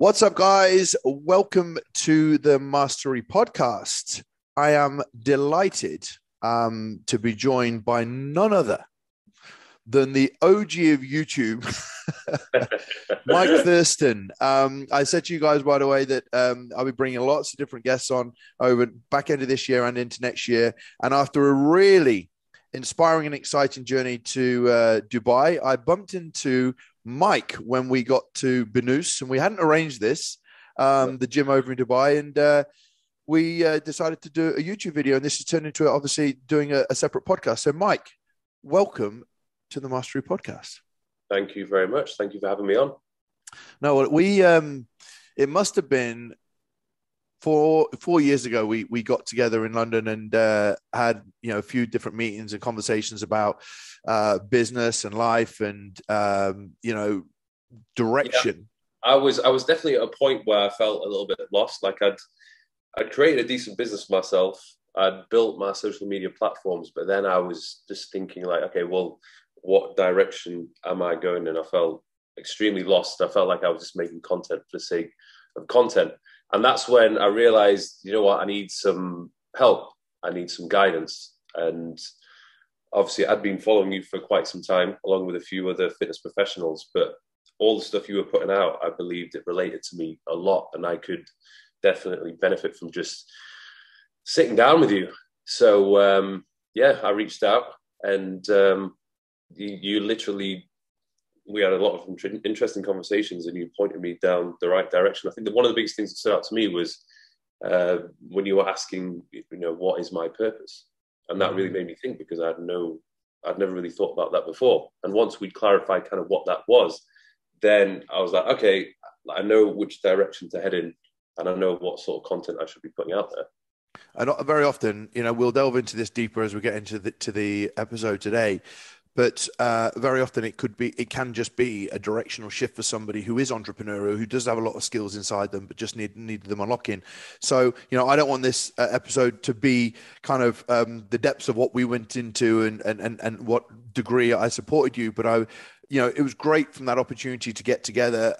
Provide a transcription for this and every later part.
What's up, guys? Welcome to the Mastery Podcast. I am delighted to be joined by none other than the OG of YouTube, Mike Thurston. I said to you guys, by the way, that I'll be bringing lots of different guests on over back end of this year and into next year. And after a really inspiring and exciting journey to Dubai, I bumped into Mike when we got to Binous, and we hadn't arranged this, the gym over in Dubai, and we decided to do a YouTube video, and this has turned into obviously doing a separate podcast. So Mike, welcome to the Mastery Podcast. Thank you very much. Thank you for having me on. No, we it must have been four years ago we got together in London and had, you know, a few different meetings and conversations about business and life and you know, direction. Yeah. I was definitely at a point where I felt a little bit lost. Like I'd created a decent business myself. I'd built my social media platforms, but then I was just thinking like, okay, well, what direction am I going? And I felt extremely lost. I felt like I was just making content for the sake of content. And that's when I realized, you know what, I need some help. I need some guidance. And obviously I'd been following you for quite some time, along with a few other fitness professionals, but all the stuff you were putting out, I believed it related to me a lot. And I could definitely benefit from just sitting down with you. So yeah, I reached out, and you literally, we had a lot of interesting conversations, and you pointed me down the right direction. I think that one of the biggest things that stood out to me was when you were asking, you know, what is my purpose? And that really made me think, because I'd never really thought about that before. And once we'd clarified kind of what that was, then I was like, okay, I know which direction to head in, and I know what sort of content I should be putting out there. And very often, you know, we'll delve into this deeper as we get into the episode today. But very often it can just be a directional shift for somebody who is entrepreneurial, who does have a lot of skills inside them, but just need them unlocking. So, you know, I don't want this episode to be kind of the depths of what we went into and what degree I supported you. But you know, it was great from that opportunity to get together.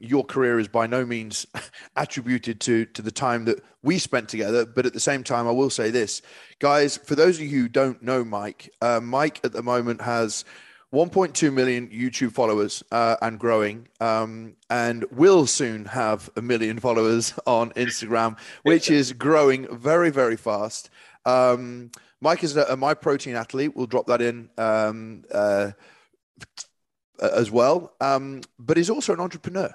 Your career is by no means attributed to the time that we spent together. But at the same time, I will say this, guys, for those of you who don't know Mike, Mike at the moment has 1.2 million YouTube followers and growing, and will soon have 1 million followers on Instagram, which is growing very, very fast. Mike is a My Protein athlete. We'll drop that in as well, but he's also an entrepreneur.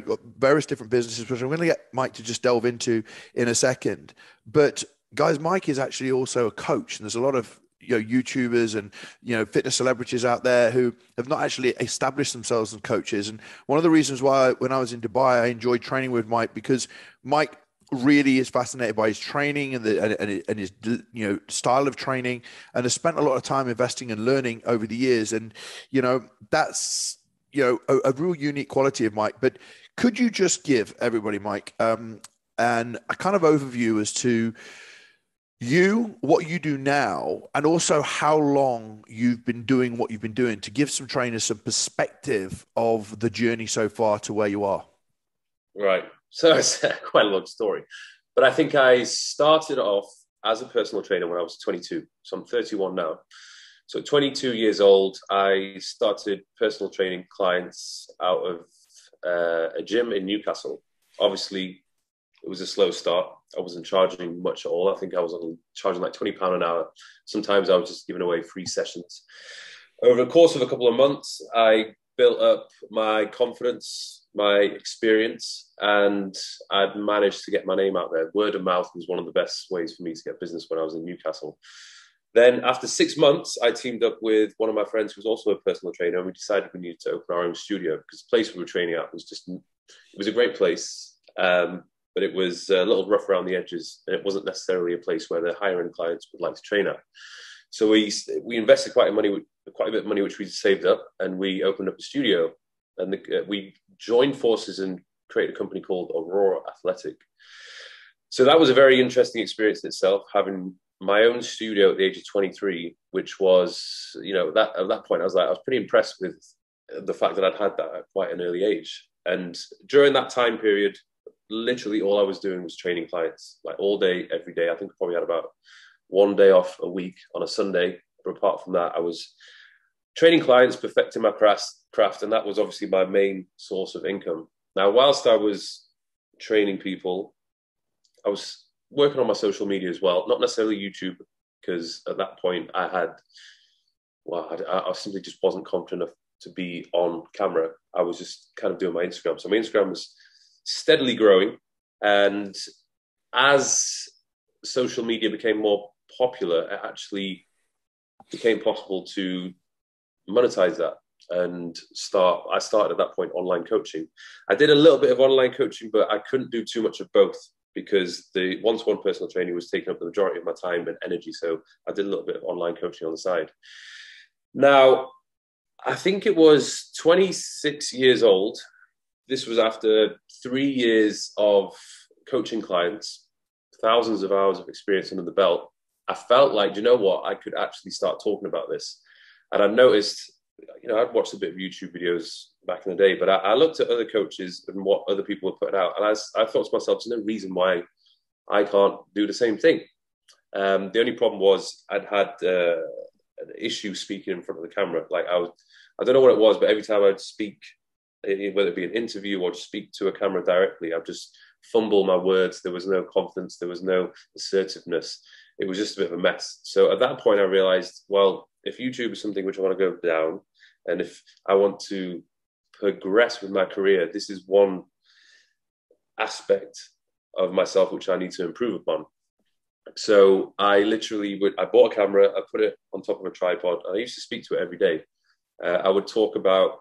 Got various different businesses, which I'm going to get Mike to just delve into in a second. But guys, Mike is actually also a coach, and there's a lot of, you know, YouTubers and, you know, fitness celebrities out there who have not actually established themselves as coaches. And one of the reasons why when I was in Dubai, I enjoyed training with Mike, because Mike really is fascinated by his training and his, you know, style of training, and has spent a lot of time investing and learning over the years. And, you know, that's, you know, a real unique quality of Mike. But could you just give everybody, Mike, and a kind of overview as to you, what you do now, and also how long you've been doing what you've been doing, to give some trainers some perspective of the journey so far to where you are? Right. So it's quite a long story, but I think I started off as a personal trainer when I was 22. So I'm 31 now. So 22 years old, I started personal training clients out of a gym in Newcastle. Obviously, it was a slow start. I wasn't charging much at all. I think I was charging like £20 an hour. Sometimes I was just giving away free sessions. Over the course of a couple of months, I built up my confidence, my experience, and I'd managed to get my name out there. Word of mouth was one of the best ways for me to get business when I was in Newcastle. Then after 6 months, I teamed up with one of my friends who was also a personal trainer, and we decided we needed to open our own studio, because the place we were training at was just, it was a great place, but it was a little rough around the edges, and it wasn't necessarily a place where the higher end clients would like to train at. So we invested quite a bit of money, which we saved up, and we opened up a studio. And we joined forces and created a company called Aurora Athletic. So that was a very interesting experience in itself, having my own studio at the age of 23, which was, you know, at that point, I was pretty impressed with the fact that I'd had that at quite an early age. And during that time period, literally all I was doing was training clients, like all day, every day. I think I probably had about one day off a week on a Sunday. But apart from that, I was training clients, perfecting my craft, and that was obviously my main source of income. Now, whilst I was training people, I was working on my social media as well, not necessarily YouTube, because at that point I had, well, I simply just wasn't confident enough to be on camera. I was just kind of doing my Instagram. So my Instagram was steadily growing. And as social media became more popular, it actually became possible to monetize that and I started at that point online coaching. I did a little bit of online coaching, but I couldn't do too much of both because the one-to-one personal training was taking up the majority of my time and energy. So I did a little bit of online coaching on the side. Now, I think it was 26 years old. This was after 3 years of coaching clients, thousands of hours of experience under the belt. I felt like, you know what, I could actually start talking about this. And I noticed, you know, I'd watched a bit of YouTube videos back in the day, but I looked at other coaches and what other people were putting out. And I thought to myself, there's no reason why I can't do the same thing. The only problem was I'd had an issue speaking in front of the camera. Like I don't know what it was, but every time I'd speak, whether it be an interview or just speak to a camera directly, I'd just fumble my words. There was no confidence. There was no assertiveness. It was just a bit of a mess. So at that point, I realized, well, if YouTube is something which I want to go down, and if I want to progress with my career, this is one aspect of myself which I need to improve upon. So I literally would, I bought a camera, I put it on top of a tripod, and I used to speak to it every day. I would talk about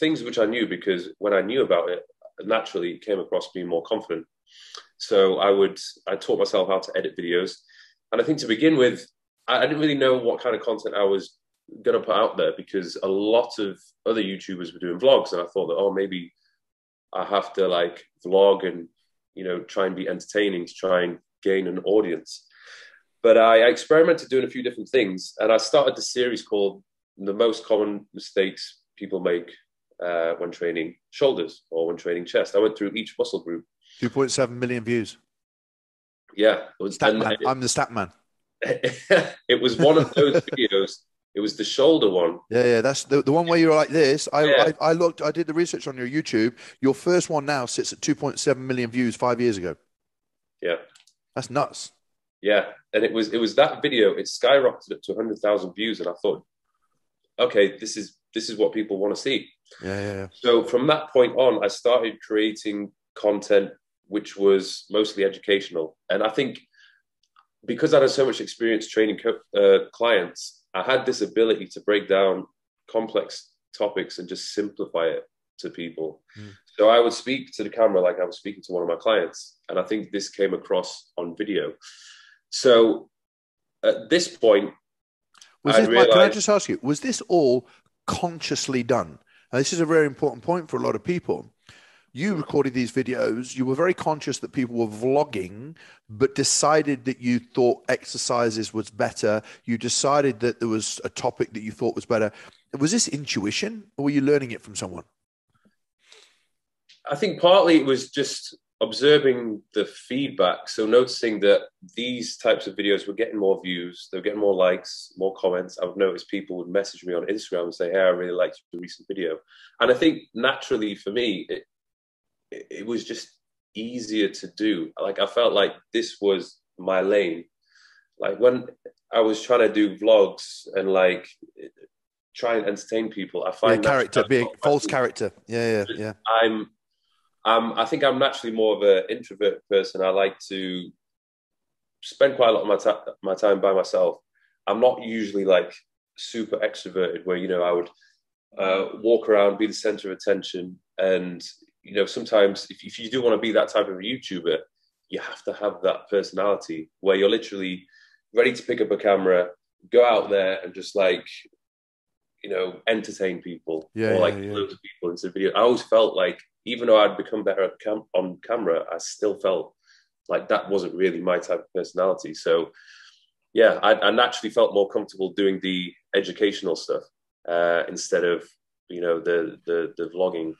things which I knew, because when I knew about it, naturally it came across being more confident. So I taught myself how to edit videos. And I think to begin with, I didn't really know what kind of content I was going to put out there, because a lot of other YouTubers were doing vlogs. And I thought that, oh, maybe I have to like vlog and, you know, try and be entertaining to try and gain an audience. But I experimented doing a few different things. And I started this series called The Most Common Mistakes People Make When Training Shoulders or When Training Chest. I went through each muscle group. 2.7 million views. Yeah. I'm the stat man. It was one of those videos. It was the shoulder one. Yeah, yeah, that's the one where you're like this. I looked, I did the research on your YouTube. Your first one now sits at 2.7 million views 5 years ago. Yeah. That's nuts. Yeah, and it was that video. It skyrocketed up to 100,000 views, and I thought, okay, this is what people want to see. Yeah, yeah, yeah. So from that point on, I started creating content which was mostly educational, and I think because I had so much experience training clients, I had this ability to break down complex topics and just simplify it to people. Mm. So I would speak to the camera like I was speaking to one of my clients. And I think this came across on video. So at this point, can I just ask you, was this all consciously done? Now, this is a very important point for a lot of people. You recorded these videos, you were very conscious that people were vlogging, but decided that you thought exercises was better. You decided that there was a topic that you thought was better. Was this intuition, or were you learning it from someone? I think partly it was just observing the feedback. So noticing that these types of videos were getting more views, they were getting more likes, more comments. I would notice people would message me on Instagram and say, hey, I really liked your recent video. And I think naturally for me, it was just easier to do. Like I felt like this was my lane. Like when I was trying to do vlogs and like try and entertain people, I find character being false character. Yeah, yeah, yeah. I think I'm naturally more of an introvert person. I like to spend quite a lot of my time by myself. I'm not usually like super extroverted, where you know I would walk around, be the center of attention, and you know, sometimes if you do want to be that type of a YouTuber, you have to have that personality where you're literally ready to pick up a camera, go out there and just like, you know, entertain people loads of people into the video. I always felt like, even though I'd become better at on camera, I still felt like that wasn't really my type of personality. So yeah, I naturally felt more comfortable doing the educational stuff instead of you know, the vlogging.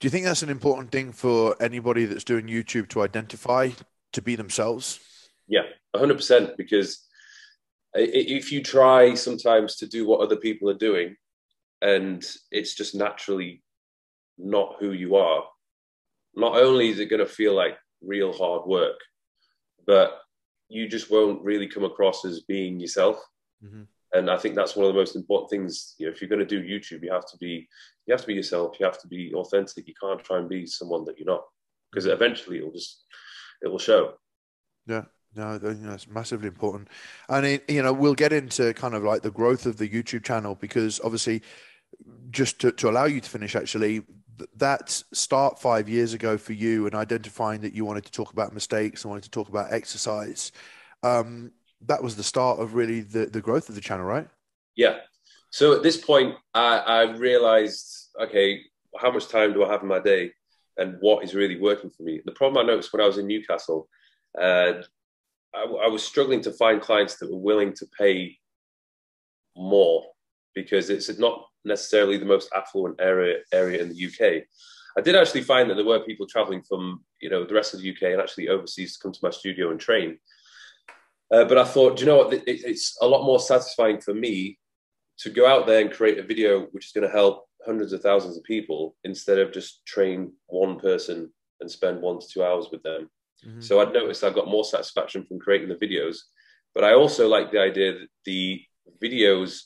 Do you think that's an important thing for anybody that's doing YouTube to identify, to be themselves? Yeah, 100%, because if you try sometimes to do what other people are doing and it's just naturally not who you are, not only is it going to feel like real hard work, but you just won't really come across as being yourself. Mm-hmm. And I think that's one of the most important things. You know, if you're going to do YouTube, you have to be yourself. You have to be authentic. You can't try and be someone that you're not, because eventually it will show. Yeah. No, that's massively important. And, you know, we'll get into kind of like the growth of the YouTube channel, because obviously, just to allow you to finish, actually, that start 5 years ago for you and identifying that you wanted to talk about mistakes and wanted to talk about exercise, that was the start of really the growth of the channel, right? Yeah. So at this point, I realized, okay, how much time do I have in my day and what is really working for me? The problem I noticed when I was in Newcastle, I was struggling to find clients that were willing to pay more, because it's not necessarily the most affluent area in the UK. I did actually find that there were people traveling from, you know, the rest of the UK and actually overseas to come to my studio and train. But I thought, do you know what? It's a lot more satisfying for me to go out there and create a video which is going to help hundreds of thousands of people, instead of just train one person and spend 1 to 2 hours with them. Mm-hmm. So I'd noticed I got more satisfaction from creating the videos, but I also liked the idea that the videos,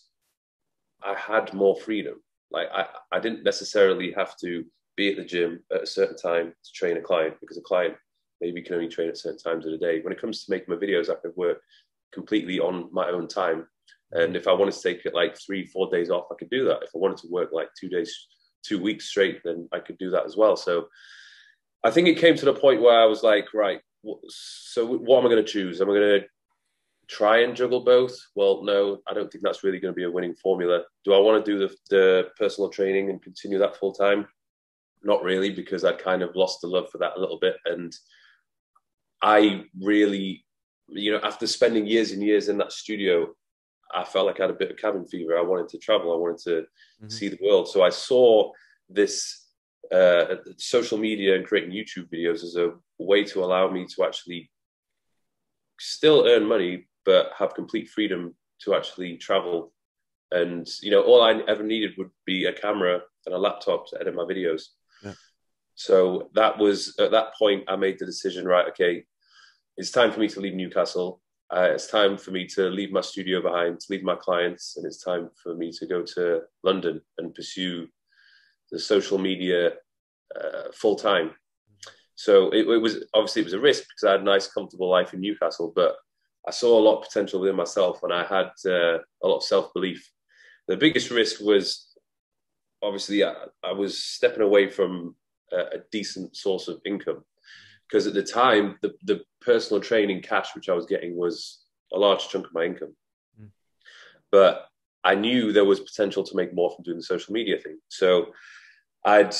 I had more freedom. Like I didn't necessarily have to be at the gym at a certain time to train a client, because a client maybe can only train at certain times of the day. When it comes to making my videos, I could work completely on my own time. And if I wanted to take it like 3-4 days off, I could do that. If I wanted to work like 2 weeks straight, then I could do that as well. So I think it came to the point where I was like, right, so what am I going to choose? Am I going to try and juggle both? Well, no, I don't think that's really going to be a winning formula. Do I want to do the personal training and continue that full time? Not really, because I kind of lost the love for that a little bit. And I really, you know, after spending years and years in that studio, I felt like I had a bit of cabin fever. I wanted to travel. I wanted to see the world. So I saw this social media and creating YouTube videos as a way to allow me to actually still earn money, but have complete freedom to actually travel. And, you know, all I ever needed would be a camera and a laptop to edit my videos. Yeah. So that was, at that point, I made the decision, right, okay, it's time for me to leave Newcastle. It's time for me to leave my studio behind, to leave my clients. And it's time for me to go to London and pursue the social media full time. So it was, obviously it was a risk, because I had a nice, comfortable life in Newcastle, but I saw a lot of potential within myself, and I had a lot of self-belief. The biggest risk was, obviously, I was stepping away from a decent source of income, because at the time, the personal training cash which I was getting was a large chunk of my income. Mm. But I knew there was potential to make more from doing the social media thing. So I'd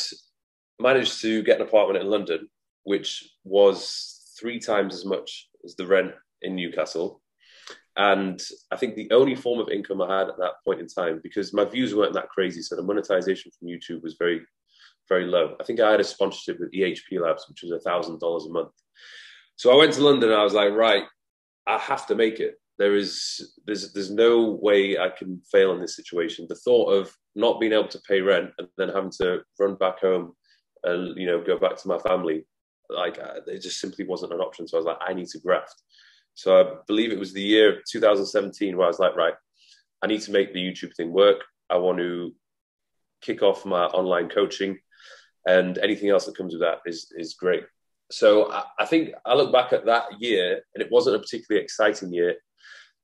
managed to get an apartment in London, which was 3 times as much as the rent in Newcastle. And I think the only form of income I had at that point in time, because my views weren't that crazy, so the monetization from YouTube was very, very low. I think I had a sponsorship with EHP Labs, which was $1,000 a month. So I went to London and I was like, right, I have to make it. There's no way I can fail in this situation. The thought of not being able to pay rent and then having to run back home and, you know, go back to my family, like, it just simply wasn't an option. So I was like, I need to graft. So I believe it was the year 2017 where I was like, right, I need to make the YouTube thing work. I want to kick off my online coaching, and anything else that comes with that is great. So I think I look back at that year, and it wasn't a particularly exciting year,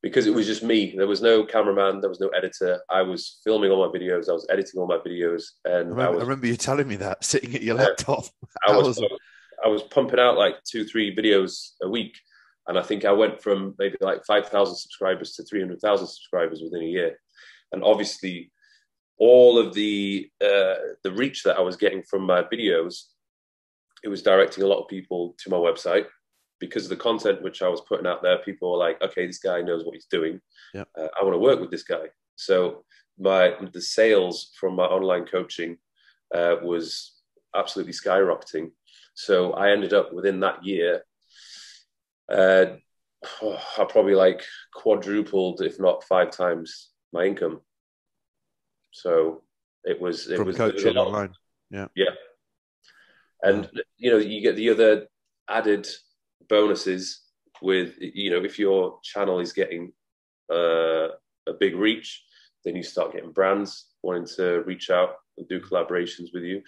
because it was just me. There was no cameraman. There was no editor. I was filming all my videos. I was editing all my videos. And I remember you telling me that, sitting at your laptop. I was pumping out like 2-3 videos a week. And I think I went from maybe like 5,000 subscribers to 300,000 subscribers within a year. And obviously all of the reach that I was getting from my videos, it was directing a lot of people to my website. Because of the content which I was putting out there, people were like, okay, this guy knows what he's doing. Yep. I want to work with this guy. So the sales from my online coaching was absolutely skyrocketing. So I ended up within that year, I probably like quadrupled, if not 5 times my income. So it was coaching online. Yeah. Yeah. And, you know, you get the other added bonuses with, you know, if your channel is getting a big reach, then you start getting brands wanting to reach out and do collaborations with you.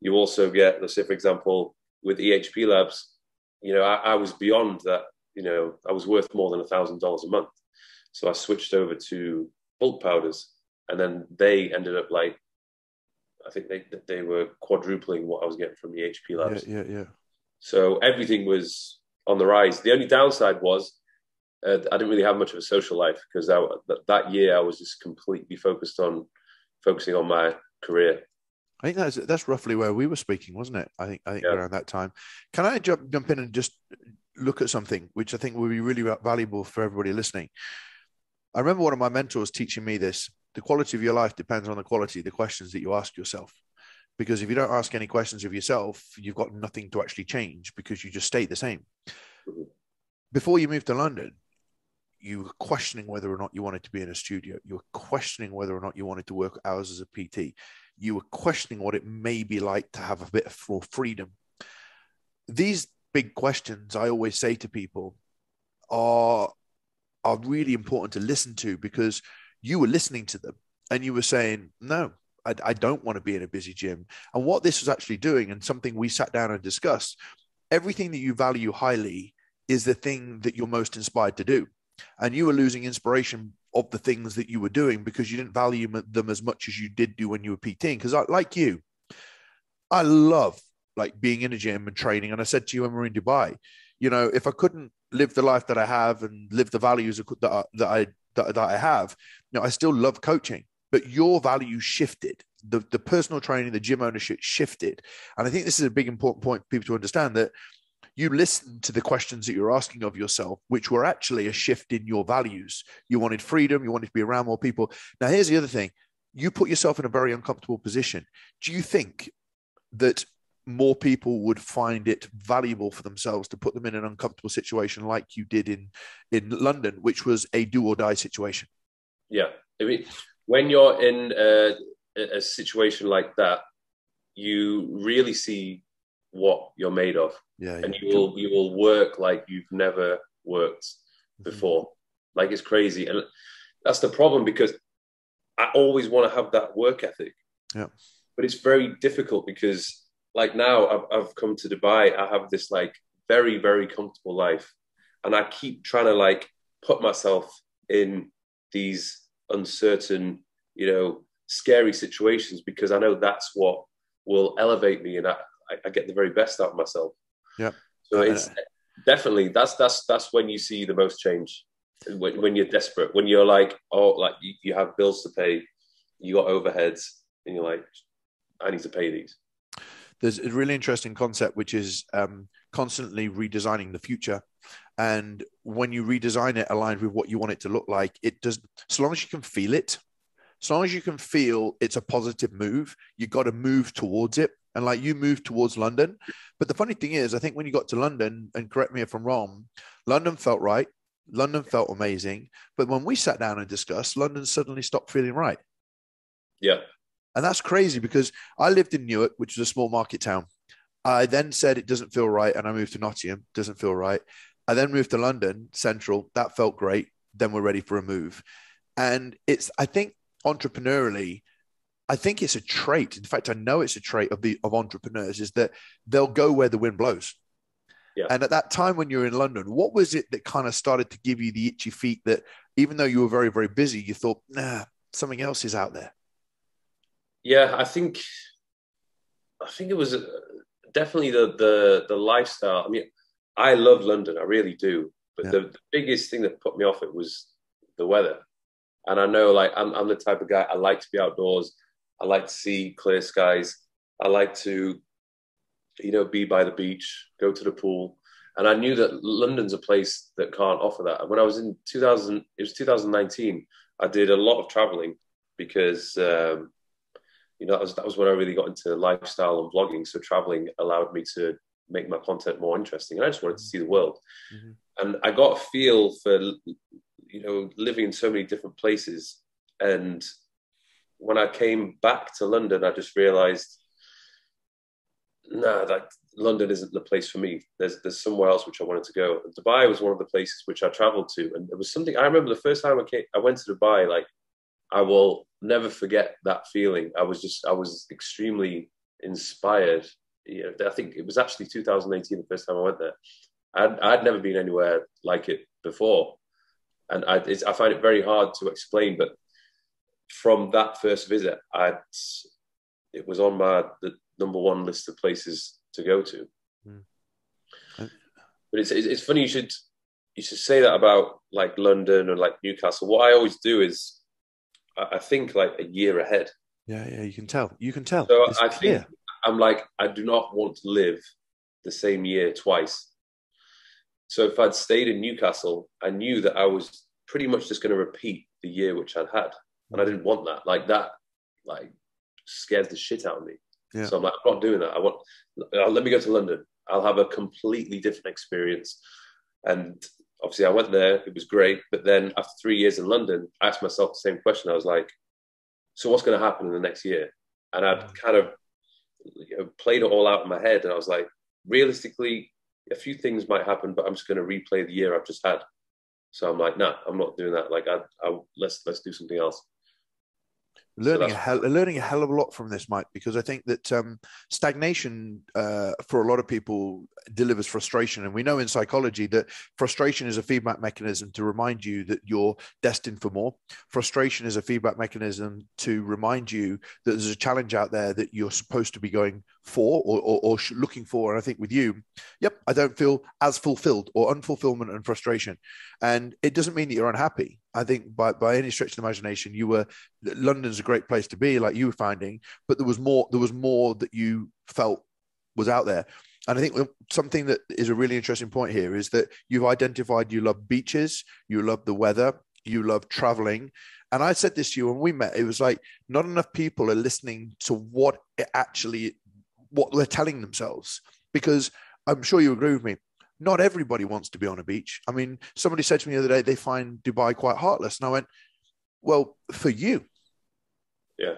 You also get, let's say, for example, with EHP Labs, you know, I was beyond that. You know, I was worth more than $1,000 a month. So I switched over to Bulk Powders, and then they ended up like, I think they were quadrupling what I was getting from EHP Labs. Yeah, yeah, yeah. So everything was on the rise. The only downside was I didn't really have much of a social life, because that year I was just completely focusing on my career. I think that's roughly where we were speaking, wasn't it? I think yeah, around that time. Can I jump in and just look at something which I think will be really valuable for everybody listening? I remember one of my mentors teaching me this: the quality of your life depends on the quality of the questions that you ask yourself. Because if you don't ask any questions of yourself, you've got nothing to actually change, because you just stay the same. Before you moved to London, you were questioning whether or not you wanted to be in a studio. You were questioning whether or not you wanted to work hours as a PT. You were questioning what it may be like to have a bit of freedom. These big questions, I always say to people, are really important to listen to, because you were listening to them and you were saying, no, I don't want to be in a busy gym. And what this was actually doing, and something we sat down and discussed, everything that you value highly is the thing that you're most inspired to do. And you were losing inspiration of the things that you were doing because you didn't value them as much as you did do when you were PTing. Because like you, I love like being in a gym and training. And I said to you when we were in Dubai, you know, if I couldn't live the life that I have and live the values that I have, you know, I still love coaching. But your value shifted. The personal training, the gym ownership shifted. And I think this is a big important point for people to understand, that you listened to the questions that you're asking of yourself, which were actually a shift in your values. You wanted freedom. You wanted to be around more people. Now, here's the other thing. You put yourself in a very uncomfortable position. Do you think that more people would find it valuable for themselves to put them in an uncomfortable situation like you did in London, which was a do or die situation? Yeah. I mean, when you're in a situation like that, you really see what you're made of. Yeah, yeah. And you will work like you've never worked before. Mm-hmm. Like, it's crazy. And that's the problem, because I always want to have that work ethic. Yeah. But it's very difficult, because like now I've come to Dubai, I have this like very, very comfortable life. And I keep trying to like put myself in these uncertain, you know, scary situations, because I know that's what will elevate me, and I get the very best out of myself. Yeah. So it's definitely that's when you see the most change, when you're desperate, when you're like, oh, like you have bills to pay, you got overheads, and you're like, I need to pay these. There's a really interesting concept, which is constantly redesigning the future. And when you redesign it aligned with what you want it to look like, it does, so long as you can feel it, so long as you can feel it's a positive move, you got to move towards it. And like you moved towards London. But the funny thing is, I think when you got to London, and correct me if I'm wrong, London felt right. London felt amazing. But when we sat down and discussed, London suddenly stopped feeling right. Yeah. And that's crazy, because I lived in Newark, which was a small market town. I then said it doesn't feel right. And I moved to Nottingham, doesn't feel right. I then moved to London Central. That felt great. Then we're ready for a move. And it's, I think entrepreneurially, I think it's a trait. In fact, I know it's a trait of entrepreneurs, is that they'll go where the wind blows. Yeah. And at that time when you were in London, what was it that kind of started to give you the itchy feet that even though you were very, very busy, you thought, nah, something else is out there? Yeah, I think it was definitely the lifestyle. I mean, I love London, I really do. But yeah, the biggest thing that put me off it was the weather. And I know, like, I'm the type of guy, I like to be outdoors. I like to see clear skies. I like to, you know, be by the beach, go to the pool. And I knew that London's a place that can't offer that. And when I was in 2019, I did a lot of traveling, because you know, that was when I really got into lifestyle and vlogging. So traveling allowed me to make my content more interesting, and I just wanted to see the world. Mm-hmm. And I got a feel for, you know, living in so many different places. And when I came back to London, I just realized, no, like, London isn't the place for me. There's somewhere else which I wanted to go. And Dubai was one of the places which I traveled to. And it was something, I remember the first time I went to Dubai, like, I will never forget that feeling. I was extremely inspired. You know, I think it was actually 2018, the first time I went there. I'd never been anywhere like it before. And I find it very hard to explain, but from that first visit, it was on the number one list of places to go to. Mm. But it's funny, you should say that about like London or like Newcastle. What I always do is I think like a year ahead. Yeah, you can tell. So it's think I'm like, I do not want to live the same year twice. So if I'd stayed in Newcastle, I knew that I was pretty much just going to repeat the year which I'd had. And I didn't want that. Like scares the shit out of me. Yeah. So I'm like, I'm not doing that. Let me go to London. I'll have a completely different experience. And obviously I went there, it was great. But then after 3 years in London, I asked myself the same question. I was like, so what's going to happen in the next year? And I'd kind of, you know, played it all out in my head. And I was like, realistically, a few things might happen, but I'm just going to replay the year I've just had. So I'm like, nah, I'm not doing that. Like, let's do something else. Learning a hell of a lot from this, Mike, because I think that stagnation for a lot of people delivers frustration. And we know in psychology that frustration is a feedback mechanism to remind you that you're destined for more. Frustration is a feedback mechanism to remind you that there's a challenge out there that you're supposed to be going for or looking for. And I think with you, yep, I don't feel as fulfilled, or unfulfillment and frustration. And it doesn't mean that you're unhappy. I think by any stretch of the imagination, London's a great place to be, like you were finding, but there was more that you felt was out there. And I think something that is a really interesting point here is that you've identified you love beaches, you love the weather, you love traveling. And I said this to you when we met, it was like, not enough people are listening to what they're telling themselves, because I'm sure you agree with me. Not everybody wants to be on a beach. I mean, somebody said to me the other day, they find Dubai quite heartless. And I went, well, for you. Yeah.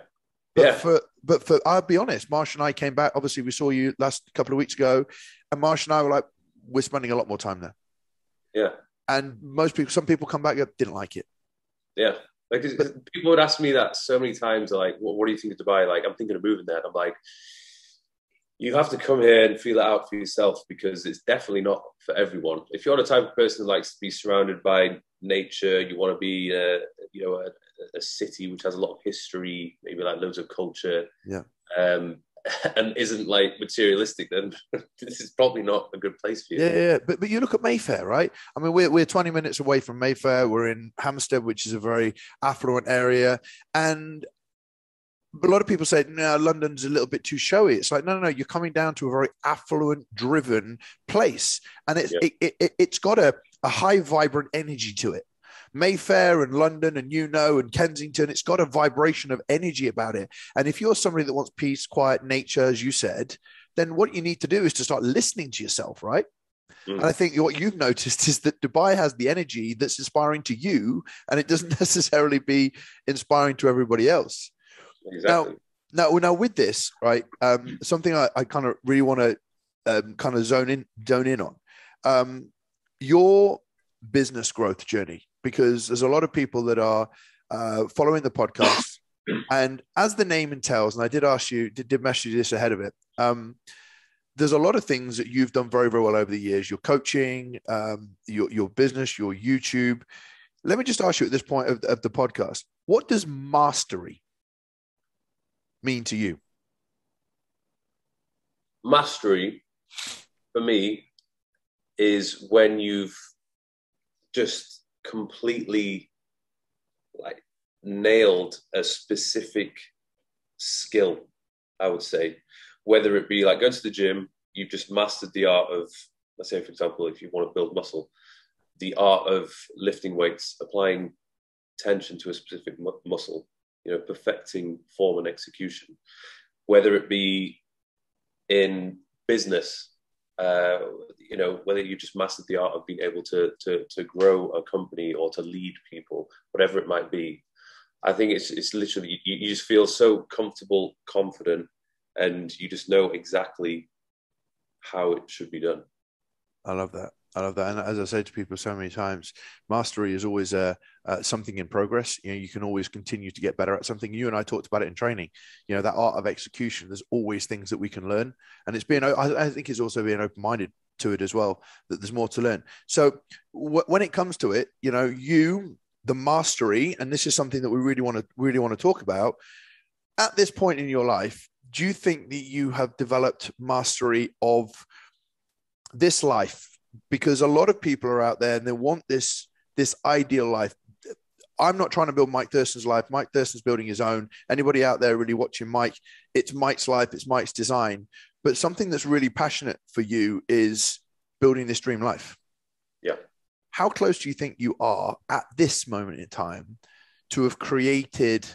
But I'll be honest, Marsh and I came back. Obviously, we saw you last couple of weeks ago. And Marsh and I were like, we're spending a lot more time there. Yeah. And some people come back and didn't like it. Yeah. Like, people would ask me that so many times, like, what do you think of Dubai? Like, I'm thinking of moving there. And I'm like, you have to come here and feel it out for yourself, because it's definitely not for everyone. If you're the type of person that likes to be surrounded by nature, you want to be, you know, a city which has a lot of history, maybe like loads of culture, yeah, and isn't like materialistic, then this is probably not a good place for you. Yeah. But you look at Mayfair, right? I mean, we're 20 minutes away from Mayfair. We're in Hampstead, which is a very affluent area, and a lot of people say, no, London's a little bit too showy. It's like, no, you're coming down to a very affluent, driven place. And it's got a high, vibrant energy to it. Mayfair and London and, you know, and Kensington, it's got a vibration of energy about it. And if you're somebody that wants peace, quiet, nature, as you said, then what you need to do is to start listening to yourself, right? Mm. And I think what you've noticed is that Dubai has the energy that's inspiring to you, and it doesn't necessarily be inspiring to everybody else. Exactly. Now with this, right, something I kind of really want to kind of zone in on your business growth journey, because there's a lot of people that are following the podcast, and as the name entails, and I did ask you, did message you this ahead of it, there's a lot of things that you've done very, very well over the years, your coaching, your business, your YouTube. Let me just ask you at this point of the podcast, what does mastery mean to you? Mastery for me is when you've just completely like nailed a specific skill, I would say, whether it be like going to the gym, you've just mastered the art of, let's say, for example, if you want to build muscle, the art of lifting weights, applying tension to a specific muscle, perfecting form and execution, whether it be in business, whether you just mastered the art of being able to grow a company or to lead people, whatever it might be. I think it's literally, you just feel so comfortable, confident, and you just know exactly how it should be done. I love that. I love that. And as I say to people so many times, mastery is always something in progress. You can always continue to get better at something. You and I talked about it in training, that art of execution. There's always things that we can learn. And it's being, I think it's also being open-minded to it as well, that there's more to learn. So when it comes to it, the mastery, and this is something that we really want to talk about at this point in your life, do you think that you have developed mastery of this life? Because a lot of people are out there and they want this ideal life. I'm not trying to build Mike Thurston's life. Mike Thurston's building his own. Anybody out there really watching Mike, it's Mike's life, it's Mike's design. But something that's really passionate for you is building this dream life. Yeah. How close do you think you are at this moment in time to have created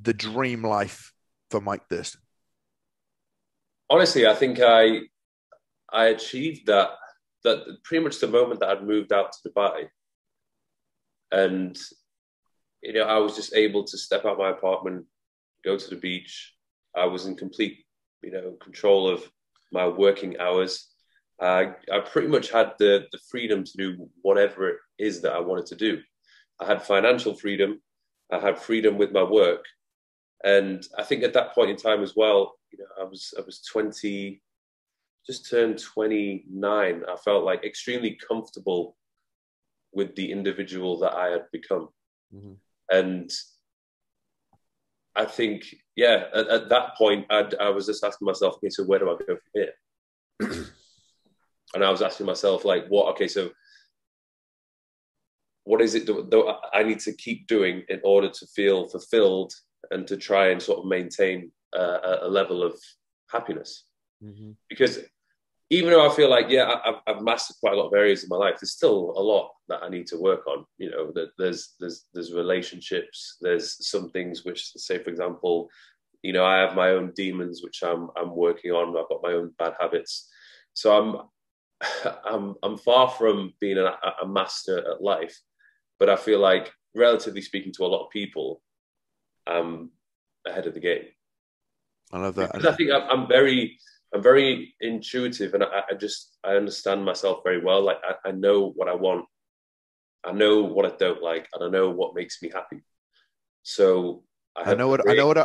the dream life for Mike Thurston? Honestly, I think I achieved that pretty much the moment that I'd moved out to Dubai. And, I was just able to step out of my apartment, go to the beach. I was in complete, control of my working hours. I pretty much had the freedom to do whatever it is that I wanted to do. I had financial freedom. I had freedom with my work. And I think at that point in time as well, I was 20, just turned 29. I felt like extremely comfortable with the individual that I had become. Mm-hmm. And I think, at that point, I was just asking myself, okay, so where do I go from here? And I was asking myself, so what is it that I need to keep doing in order to feel fulfilled and to try and sort of maintain a level of happiness? Mm-hmm. Because even though I feel like, I've mastered quite a lot of areas of my life, there's still a lot that I need to work on. That there's relationships, there's some things which, say, for example, I have my own demons, which I'm working on. I've got my own bad habits. So I'm far from being a master at life, but I feel like, relatively speaking to a lot of people, I'm ahead of the game. I love that. Because I think I'm very intuitive, and I understand myself very well. Like I know what I want, I know what I don't like, and I know what makes me happy. So I know what I want,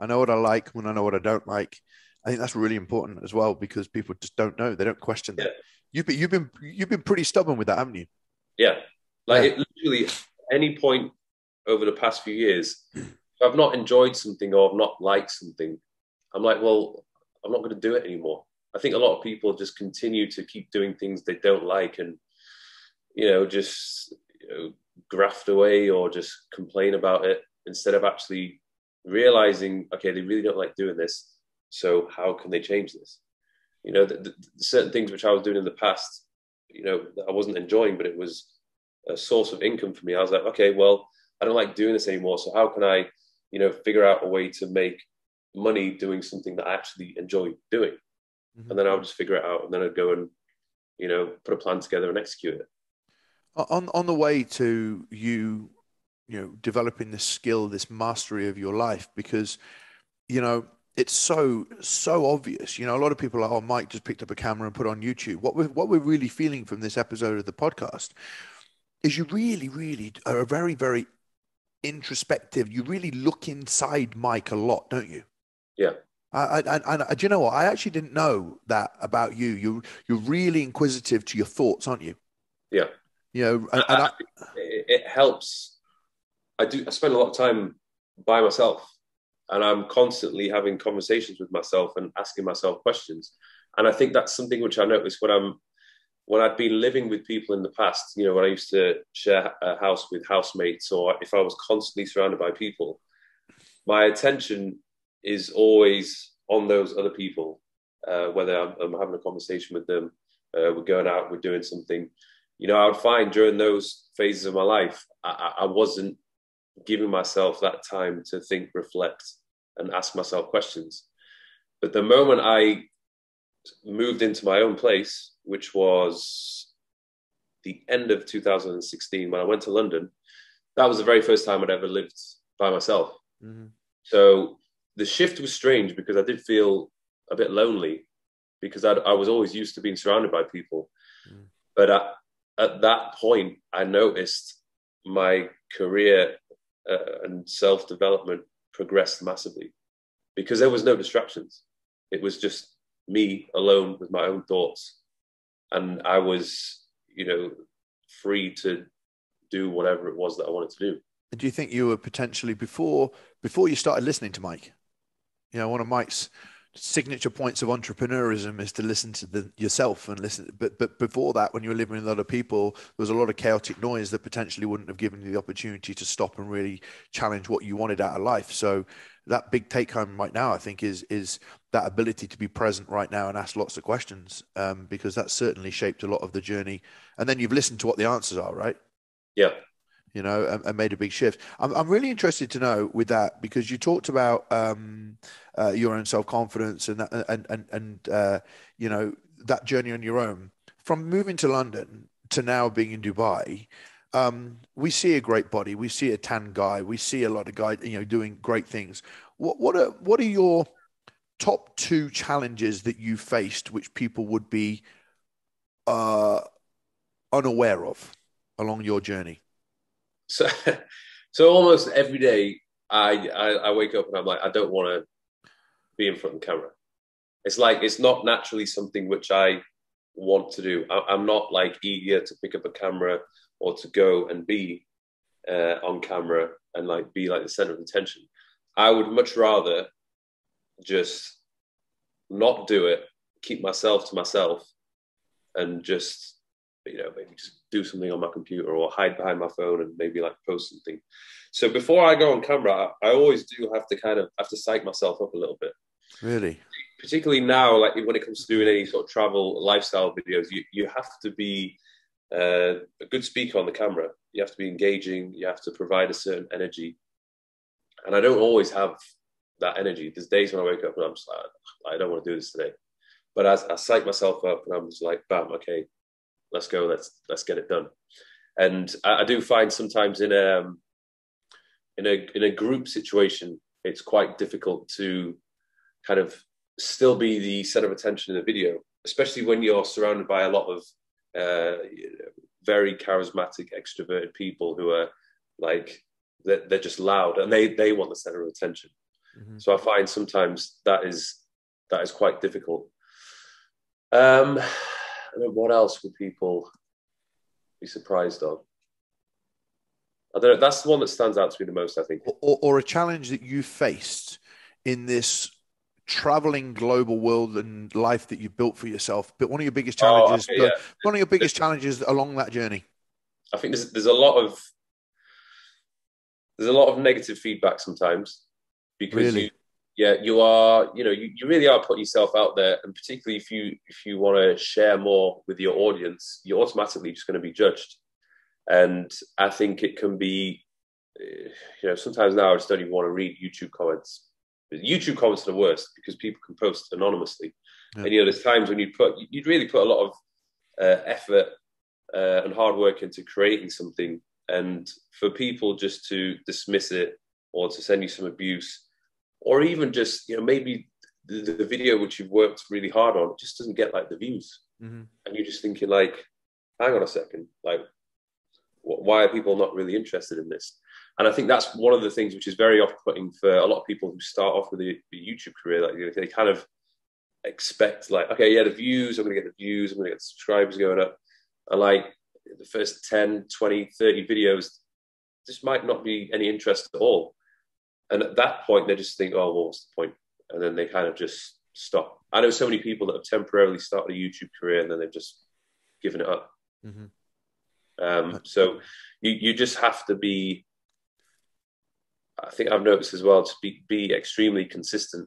I know what I like, and I know what I don't like. I think that's really important as well, because people just don't know; they don't question that. You've been pretty stubborn with that, haven't you? Yeah, It literally any point over the past few years, if I've not enjoyed something or I've not liked something, I'm like, well, I'm not going to do it anymore. I think a lot of people just continue to keep doing things they don't like and, graft away or just complain about it instead of actually realizing, okay, they really don't like doing this. So how can they change this? The certain things which I was doing in the past, I wasn't enjoying, but it was a source of income for me. I was like, okay, well, I don't like doing this anymore. So how can I, figure out a way to make money doing something that I actually enjoy doing? Mm-hmm. And then I'll just figure it out. And then I'd go and, put a plan together and execute it. On the way to you, developing this skill, this mastery of your life, because, it's so obvious. A lot of people are, Mike just picked up a camera and put on YouTube. What we're really feeling from this episode of the podcast is you really, really are very, very introspective. You really look inside Mike a lot, don't you? Yeah. I do you know what? I actually didn't know that about you. You're really inquisitive to your thoughts, aren't you? Yeah. It helps. I spend a lot of time by myself and I'm constantly having conversations with myself and asking myself questions. And I think that's something which I noticed when I'd been living with people in the past, when I used to share a house with housemates, or if I was constantly surrounded by people, my attention is always on those other people, whether I'm having a conversation with them, we're going out, we're doing something. I would find during those phases of my life, I wasn't giving myself that time to think, reflect, and ask myself questions. But the moment I moved into my own place, which was the end of 2016, when I went to London, that was the very first time I'd ever lived by myself. Mm-hmm. So the shift was strange because I did feel a bit lonely, because I was always used to being surrounded by people. Mm. But at that point, I noticed my career and self-development progressed massively because there was no distractions. It was just me alone with my own thoughts. And I was, you know, free to do whatever it was that I wanted to do. And do you think you were potentially, before you started listening to Mike, you know, one of Mike's signature points of entrepreneurism is to listen to yourself and listen. But before that, when you were living with other people, there was a lot of chaotic noise that potentially wouldn't have given you the opportunity to stop and really challenge what you wanted out of life. So that big take home right now, I think, is that ability to be present right now and ask lots of questions, because that certainly shaped a lot of the journey. And then you've listened to what the answers are, right? Yeah. You know, and made a big shift. I'm really interested to know with that, because you talked about your own self-confidence and that, and you know, that journey on your own from moving to London to now being in Dubai. We see a great body, we see a tan guy, we see a lot of guys, you know, doing great things. What are your top two challenges that you faced, which people would be unaware of along your journey? So almost every day I wake up and I'm like, I don't want to be in front of the camera. It's like, it's not naturally something which I want to do. I'm not like eager to pick up a camera or to go and be on camera and like be like the center of attention. I would much rather just not do it, keep myself to myself, and just, you know, maybe just do something on my computer or hide behind my phone and maybe like post something. So before I go on camera, I always do have to kind of psych myself up a little bit. Really? Particularly now, like when it comes to doing any sort of travel lifestyle videos, you have to be a good speaker on the camera. You have to be engaging. You have to provide a certain energy. And I don't always have that energy. There's days when I wake up and I'm just like, I don't want to do this today. But as I psych myself up and I'm just like, bam, okay, let's go, let's get it done. And I do find sometimes in a group situation, it's quite difficult to kind of still be the center of attention in the video, especially when you're surrounded by a lot of very charismatic, extroverted people who are like, they're just loud and they want the center of attention. Mm-hmm. So I find sometimes that is quite difficult. What else would people be surprised of? I don't know. That's the one that stands out to me the most, I think. Or a challenge that you faced in this traveling global world and life that you built for yourself. But one of your biggest challenges, one of your biggest challenges along that journey. I think there's a lot of negative feedback sometimes, because really? You really are putting yourself out there, and particularly if you want to share more with your audience, you're automatically just going to be judged. And I think it can be, you know, sometimes now I just don't even want to read YouTube comments. But YouTube comments are the worst because people can post anonymously. Yeah. And, you know, there's times when you'd really put a lot of effort and hard work into creating something, and for people just to dismiss it or to send you some abuse, or even just, you know, maybe the video which you've worked really hard on just doesn't get like the views. Mm-hmm. And you're just thinking like, hang on a second, like, why are people not really interested in this? And I think that's one of the things which is very off-putting for a lot of people who start off with the YouTube career. Like, you know, they kind of expect like, okay, yeah, I'm going to get the views, I'm going to get the subscribers going up. And like the first 10, 20, 30 videos, this might not be any interest at all. And at that point, they just think, oh, well, what's the point? And then they kind of just stop. I know so many people that have temporarily started a YouTube career and then they've just given it up. Mm-hmm. So you just have to be, I think I've noticed as well, to be extremely consistent.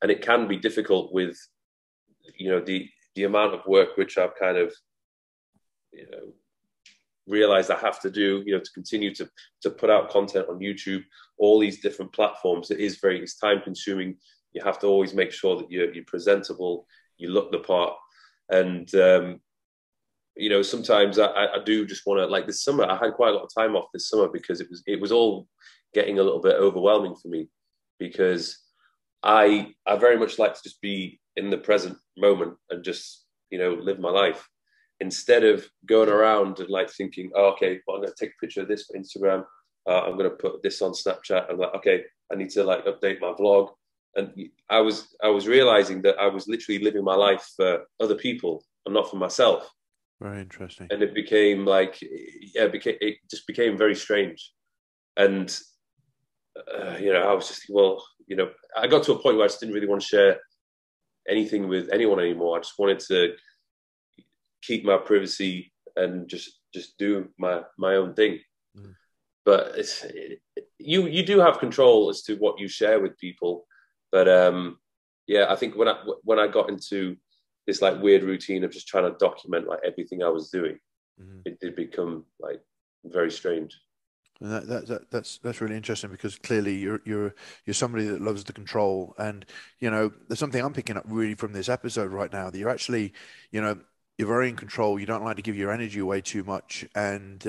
And it can be difficult with, you know, the amount of work which I've kind of, you know, realized I have to do, you know, to continue to put out content on YouTube, all these different platforms. It's time consuming. You have to always make sure that you're presentable, you look the part. And, you know, sometimes I do just want to, like this summer, I had quite a lot of time off this summer because it was all getting a little bit overwhelming for me, because I very much like to just be in the present moment and just, you know, live my life, instead of going around and like thinking, oh, okay, well, I'm going to take a picture of this for Instagram. I'm going to put this on Snapchat. I'm like, okay, I need to like update my vlog. And I was realizing that I was literally living my life for other people and not for myself. Very interesting. And it became like, yeah, it just became very strange. And, you know, I was just, well, you know, I got to a point where I just didn't really want to share anything with anyone anymore. I just wanted to keep my privacy and just do my own thing. Mm. But you do have control as to what you share with people. But yeah, I think when I got into this like weird routine of just trying to document like everything I was doing, mm-hmm. it did become like very strange. And that's really interesting, because clearly you're somebody that loves the control. And you know, there's something I'm picking up really from this episode right now, that you're actually, you know, you're very in control. You don't like to give your energy away too much, and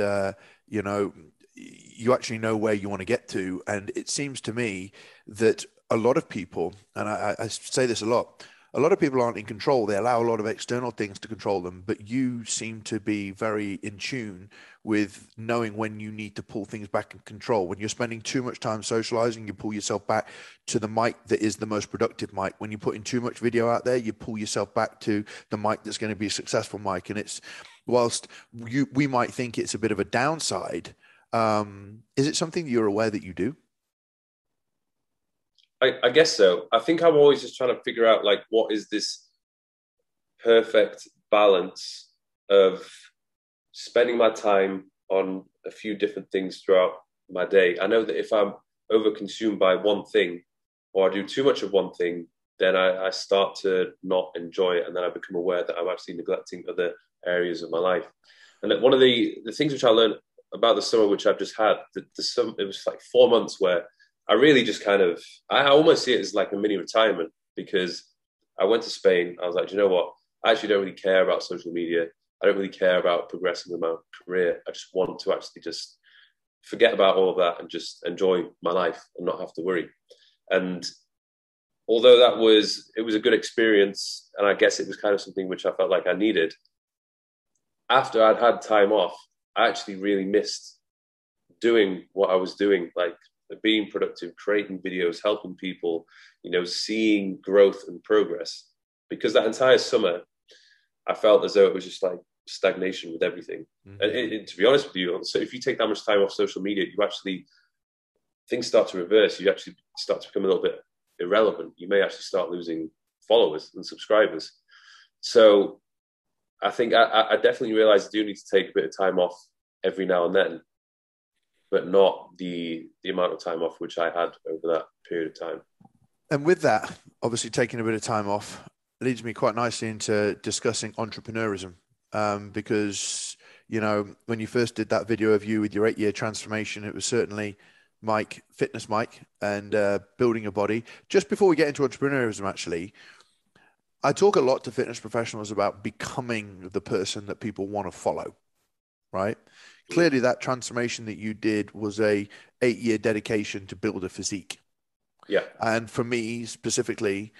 you know, you actually know where you want to get to. And it seems to me that a lot of people, and I say this a lot of people aren't in control. They allow a lot of external things to control them, but you seem to be very in tune with knowing when you need to pull things back and control. When you're spending too much time socializing, you pull yourself back to the mic that is the most productive mic. When you put in too much video out there, you pull yourself back to the mic that's going to be a successful mic. And it's, whilst we might think it's a bit of a downside, is it something that you're aware that you do? I guess so. I think I'm always just trying to figure out like, what is this perfect balance of spending my time on a few different things throughout my day. I know that if I'm overconsumed by one thing, or I do too much of one thing, then I start to not enjoy it. And then I become aware that I'm actually neglecting other areas of my life. And one of the things which I learned about the summer, which I've just had, it was like 4 months where I really just kind of, I almost see it as like a mini retirement, because I went to Spain. I was like, do you know what? I actually don't really care about social media. I don't really care about progressing with my career. I just want to actually just forget about all of that and just enjoy my life and not have to worry. And although it was a good experience, and I guess it was kind of something which I felt like I needed, after I'd had time off, I actually really missed doing what I was doing, like being productive, creating videos, helping people, you know, seeing growth and progress. Because that entire summer, I felt as though it was just like stagnation with everything. Mm-hmm. And to be honest with you, so if you take that much time off social media, you actually, things start to reverse. You actually start to become a little bit irrelevant. You may actually start losing followers and subscribers. So I think I definitely realized I do need to take a bit of time off every now and then, but not the amount of time off which I had over that period of time. And with that, obviously taking a bit of time off leads me quite nicely into discussing entrepreneurism, because, you know, when you first did that video of you with your 8-year transformation, it was certainly Mike, Fitness Mike, and building a body. Just before we get into entrepreneurism, actually, I talk a lot to fitness professionals about becoming the person that people want to follow, right? Clearly that transformation that you did was a 8-year dedication to build a physique. Yeah. And for me specifically,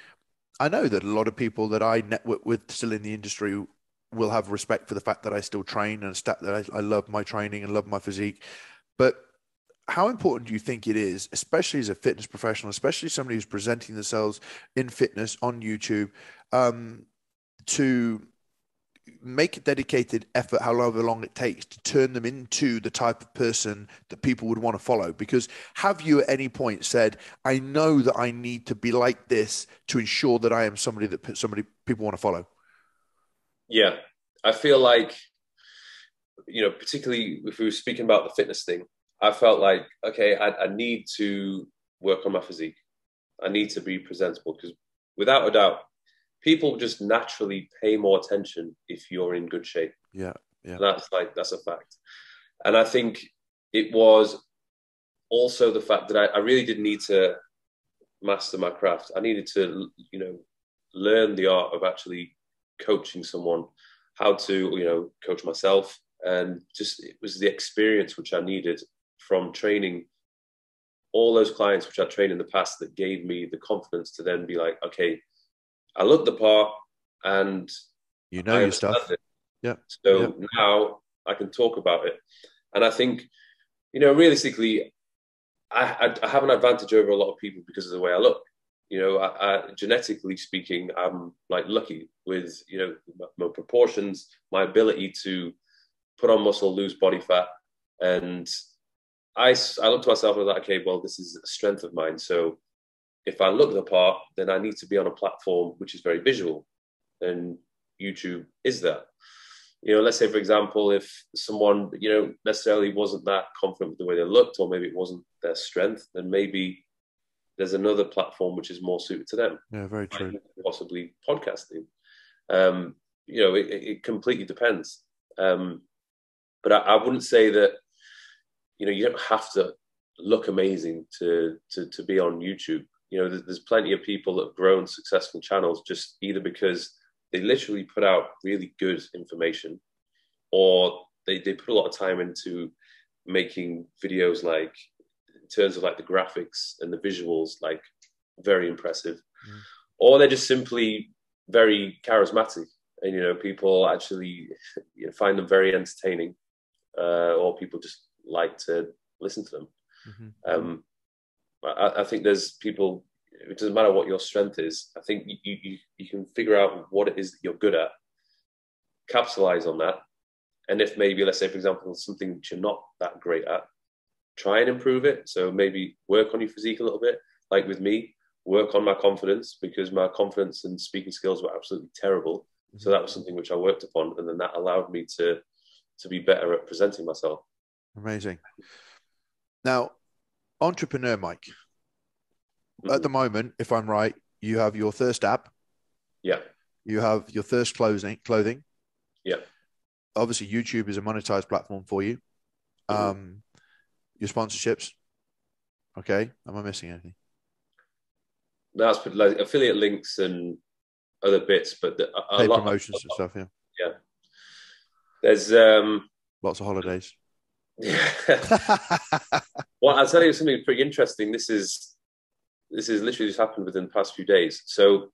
I know that a lot of people that I network with still in the industry will have respect for the fact that I still train, and that I love my training and love my physique. But how important do you think it is, especially as a fitness professional, especially somebody who's presenting themselves in fitness on YouTube, to make a dedicated effort, however long it takes, to turn them into the type of person that people would want to follow? Because have you at any point said, I know that I need to be like this to ensure that I am somebody that people want to follow? Yeah, I feel like, you know, particularly if we were speaking about the fitness thing, I felt like, okay, I need to work on my physique. I need to be presentable, because without a doubt, people just naturally pay more attention if you're in good shape. Yeah, yeah. And that's like, that's a fact. And I think it was also the fact that I really didn't need to master my craft. I needed to, you know, learn the art of actually coaching someone, how to, you know, coach myself. And just, it was the experience which I needed from training all those clients which I trained in the past that gave me the confidence to then be like, okay, I look the part and you know your stuff. Yeah. So now I can talk about it. And I think, you know, realistically, I have an advantage over a lot of people because of the way I look. You know, I genetically speaking, I'm like lucky with, you know, my proportions, my ability to put on muscle, lose body fat. And I look to myself and I'm like, okay, well, this is a strength of mine. So if I look the part, then I need to be on a platform which is very visual. And YouTube is that. You know, let's say, for example, if someone, you know, necessarily wasn't that confident with the way they looked, or maybe it wasn't their strength, then maybe there's another platform which is more suited to them. Yeah, very true. Possibly podcasting. You know, it completely depends. But I wouldn't say that, you know, you don't have to look amazing to be on YouTube. You know, there's plenty of people that have grown successful channels just either because they literally put out really good information, or they put a lot of time into making videos, like in terms of like the graphics and the visuals, like very impressive, or they're just simply very charismatic. And, you know, people actually, you know, find them very entertaining, or people just like to listen to them. I think there's people, it doesn't matter what your strength is. I think you can figure out what it is that you're good at, capitalize on that. And if maybe, let's say, for example, something that you're not that great at, try and improve it. So maybe work on your physique a little bit. Like with me, work on my confidence, because my confidence and speaking skills were absolutely terrible. So that was something which I worked upon. And then that allowed me to be better at presenting myself. Amazing. Now, entrepreneur Mike, at the moment, if I'm right, you have your Thirst app. Yeah. You have your Thirst clothing. Yeah. Obviously, YouTube is a monetized platform for you. Your sponsorships. Okay. Am I missing anything? That's like affiliate links and other bits, but a lot, promotions and stuff. Yeah. Yeah. There's lots of holidays. Yeah. Well, I'll tell you something pretty interesting. This is literally just happened within the past few days. So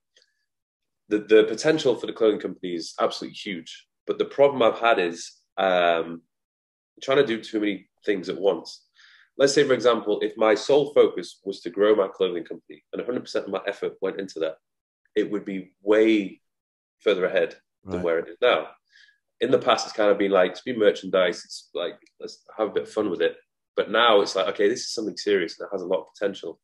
the potential for the clothing company is absolutely huge. But the problem I've had is trying to do too many things at once. Let's say, for example, if my sole focus was to grow my clothing company and 100% of my effort went into that, it would be way further ahead than where it is now. In the past, it's kind of been like, it's been merchandise. It's like, let's have a bit of fun with it. But now it's like, okay, this is something serious and it has a lot of potential.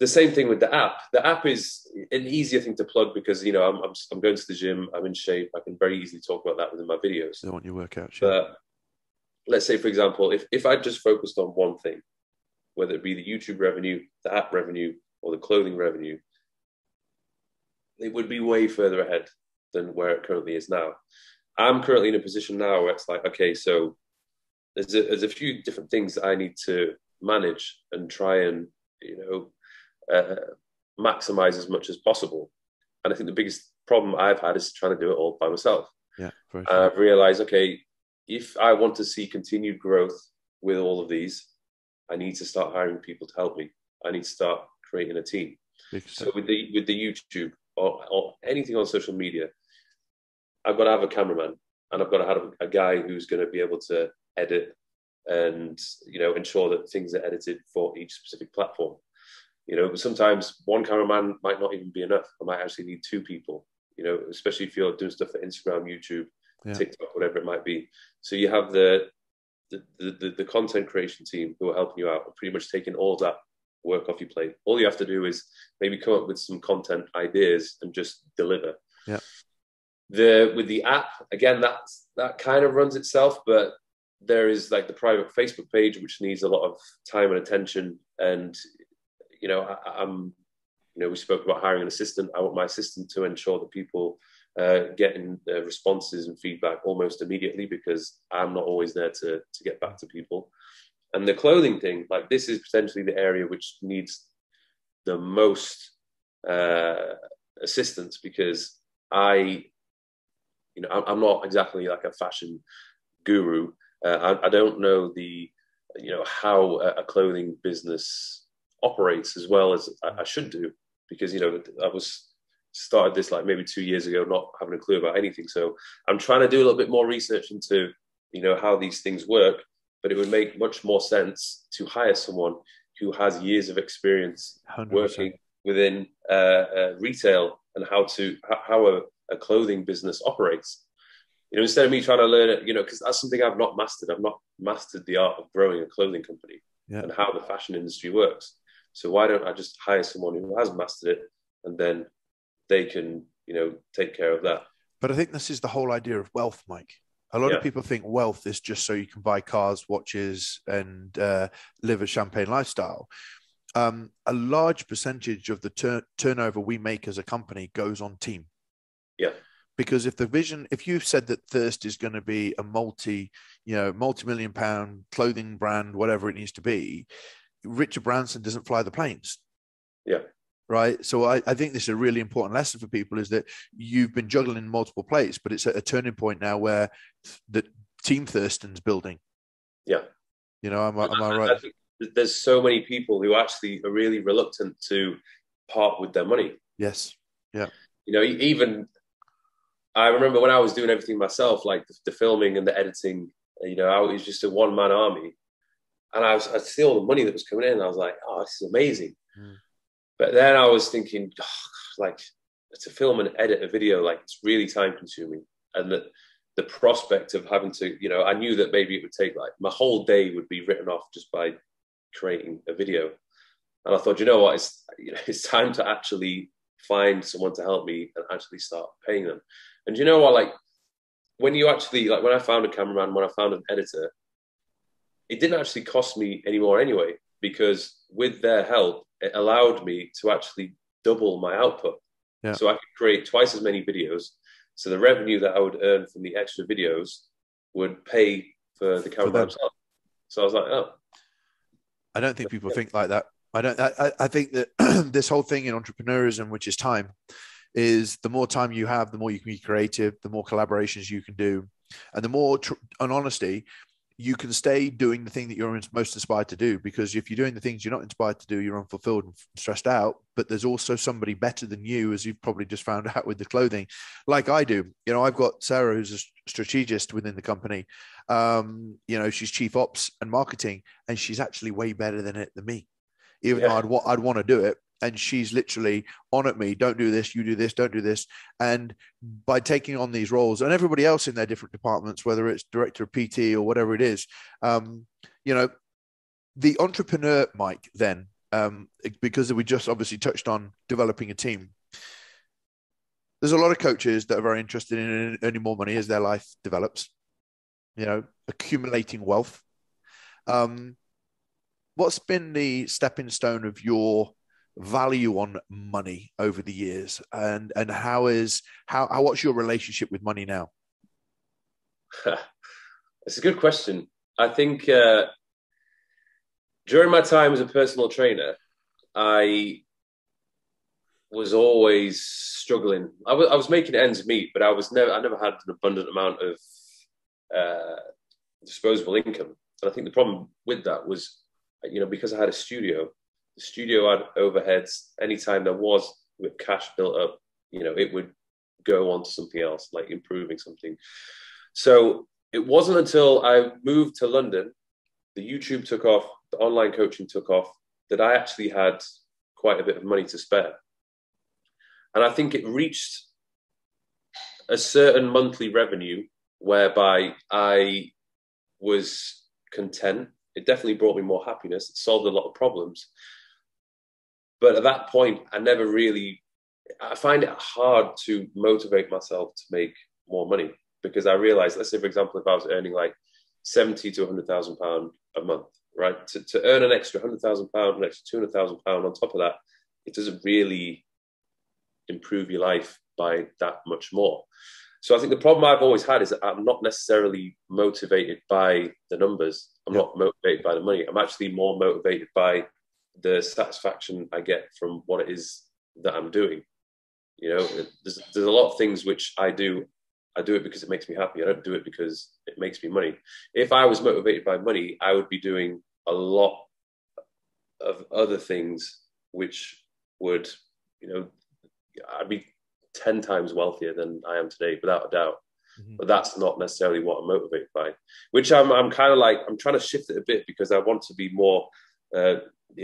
The same thing with the app. The app is an easier thing to plug because, you know, I'm going to the gym, I'm in shape, I can very easily talk about that within my videos. They want your workout. Sure. But let's say, for example, if I just focused on one thing, whether it be the YouTube revenue, the app revenue, or the clothing revenue, it would be way further ahead than where it currently is now. I'm currently in a position now where it's like, okay, so there's a few different things that I need to manage and try and, you know, maximize as much as possible. And I think the biggest problem I've had is trying to do it all by myself. Yeah, and I've realized, okay, if I want to see continued growth with all of these, I need to start hiring people to help me. I need to start creating a team. So with the YouTube or anything on social media, I've got to have a cameraman, and I've got to have a guy who's going to be able to edit and, you know, ensure that things are edited for each specific platform. You know, but sometimes one cameraman might not even be enough. I might actually need two people, you know, especially if you're doing stuff for Instagram, YouTube, TikTok, whatever it might be. So you have the content creation team who are helping you out, pretty much taking all that work off your plate. All you have to do is maybe come up with some content ideas and just deliver. Yeah. With the app, again, that kind of runs itself, but there is like the private Facebook page, which needs a lot of time and attention. And you know, we spoke about hiring an assistant. I want my assistant to ensure that people getting responses and feedback almost immediately, because I'm not always there to get back to people. And the clothing thing, like, this is potentially the area which needs the most assistance, because I'm not exactly like a fashion guru. I don't know how a clothing business operates as well as I should do, because, I started this like maybe 2 years ago, not having a clue about anything. So I'm trying to do a little bit more research into, how these things work, but it would make much more sense to hire someone who has years of experience 100%. Working within retail and how a clothing business operates. Instead of me trying to learn it, because that's something I've not mastered. I've not mastered the art of growing a clothing company and how the fashion industry works. So why don't I just hire someone who has mastered it, and then they can, take care of that. But I think this is the whole idea of wealth, Mike. A lot of people think wealth is just so you can buy cars, watches, and live a champagne lifestyle. A large percentage of the turnover we make as a company goes on team. Yeah. Because if you've said that Thirst is going to be a multi-million pound clothing brand, whatever it needs to be, Richard Branson doesn't fly the planes. Yeah. Right. So I think this is a really important lesson for people, is that you've been juggling in multiple plates, but it's at a turning point now where the team Thurston's building. Yeah. Am I right? I think there's so many people who actually are really reluctant to part with their money. Yes. Yeah. Even I remember when I was doing everything myself, like the filming and the editing, I was just a one-man army, and I'd see all the money that was coming in, and I was like, oh, this is amazing. Mm. But then I was thinking, to film and edit a video, it's really time consuming. And the prospect of having to, I knew that maybe it would take my whole day would be written off just by creating a video. And I thought, it's time to actually find someone to help me and actually start paying them. And when I found a cameraman, when I found an editor, it didn't actually cost me any more anyway, because with their help, it allowed me to actually double my output. Yeah. So I could create twice as many videos. So the revenue that I would earn from the extra videos would pay for the cameraman himself. So I was like, oh. I don't think people think like that. I think that this whole thing in entrepreneurism, which is time, is the more time you have, the more you can be creative, the more collaborations you can do, and the more honesty you can stay doing the thing that you're most inspired to do. Because if you're doing the things you're not inspired to do, you're unfulfilled and stressed out. But there's also somebody better than you, as you've probably just found out with the clothing, like I do. I've got Sarah, who's a strategist within the company. She's chief ops and marketing, and she's actually way better than me, even though I'd want to do it. And she's literally on at me. Don't do this. You do this. Don't do this. And by taking on these roles, and everybody else in their different departments, whether it's director of PT or whatever it is, the entrepreneur, Mike, then, because we just obviously touched on developing a team. There's a lot of coaches that are very interested in earning more money as their life develops, accumulating wealth. What's been the stepping stone of your value on money over the years, and what's your relationship with money now? It's a good question. I think during my time as a personal trainer, I was always struggling. I was making ends meet, but I never had an abundant amount of disposable income. And I think the problem with that was, because I had a studio. The studio had overheads. Anytime there was with cash built up, it would go on to something else, like improving something. So it wasn't until I moved to London, the YouTube took off, the online coaching took off, that I actually had quite a bit of money to spare. And I think it reached a certain monthly revenue whereby I was content. It definitely brought me more happiness. It solved a lot of problems. But at that point, I find it hard to motivate myself to make more money, because I realized, let's say, for example, if I was earning like 70 to £100,000 a month, right? To earn an extra £100,000, an extra £200,000 on top of that, it doesn't really improve your life by that much more. So I think the problem I've always had is that I'm not necessarily motivated by the numbers. I'm not motivated by the money. I'm actually more motivated by the satisfaction I get from what it is that I'm doing. You know, there's a lot of things which I do. I do it because it makes me happy. I don't do it because it makes me money. If I was motivated by money, I would be doing a lot of other things which would, you know, I'd be 10 times wealthier than I am today, without a doubt. Mm-hmm. But that's not necessarily what I'm motivated by, which I'm kind of like, I'm trying to shift it a bit because I want to be more, you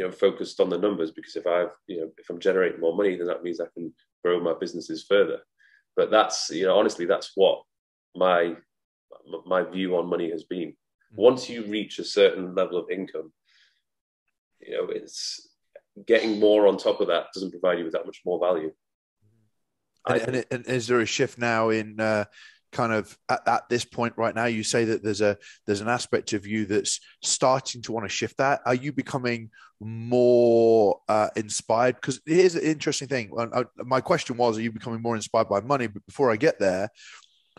know, focused on the numbers, because if I've, you know, if I'm generating more money, then that means I can grow my businesses further. But that's, you know, honestly, that's what my view on money has been. Mm-hmm. Once you reach a certain level of income, you know, it's getting more on top of that doesn't provide you with that much more value. And is there a shift now in kind of at this point right now? You say that there's an aspect of you that's starting to want to shift that. Are you becoming more inspired? Because here's the interesting thing. My question was, are you becoming more inspired by money? But before I get there,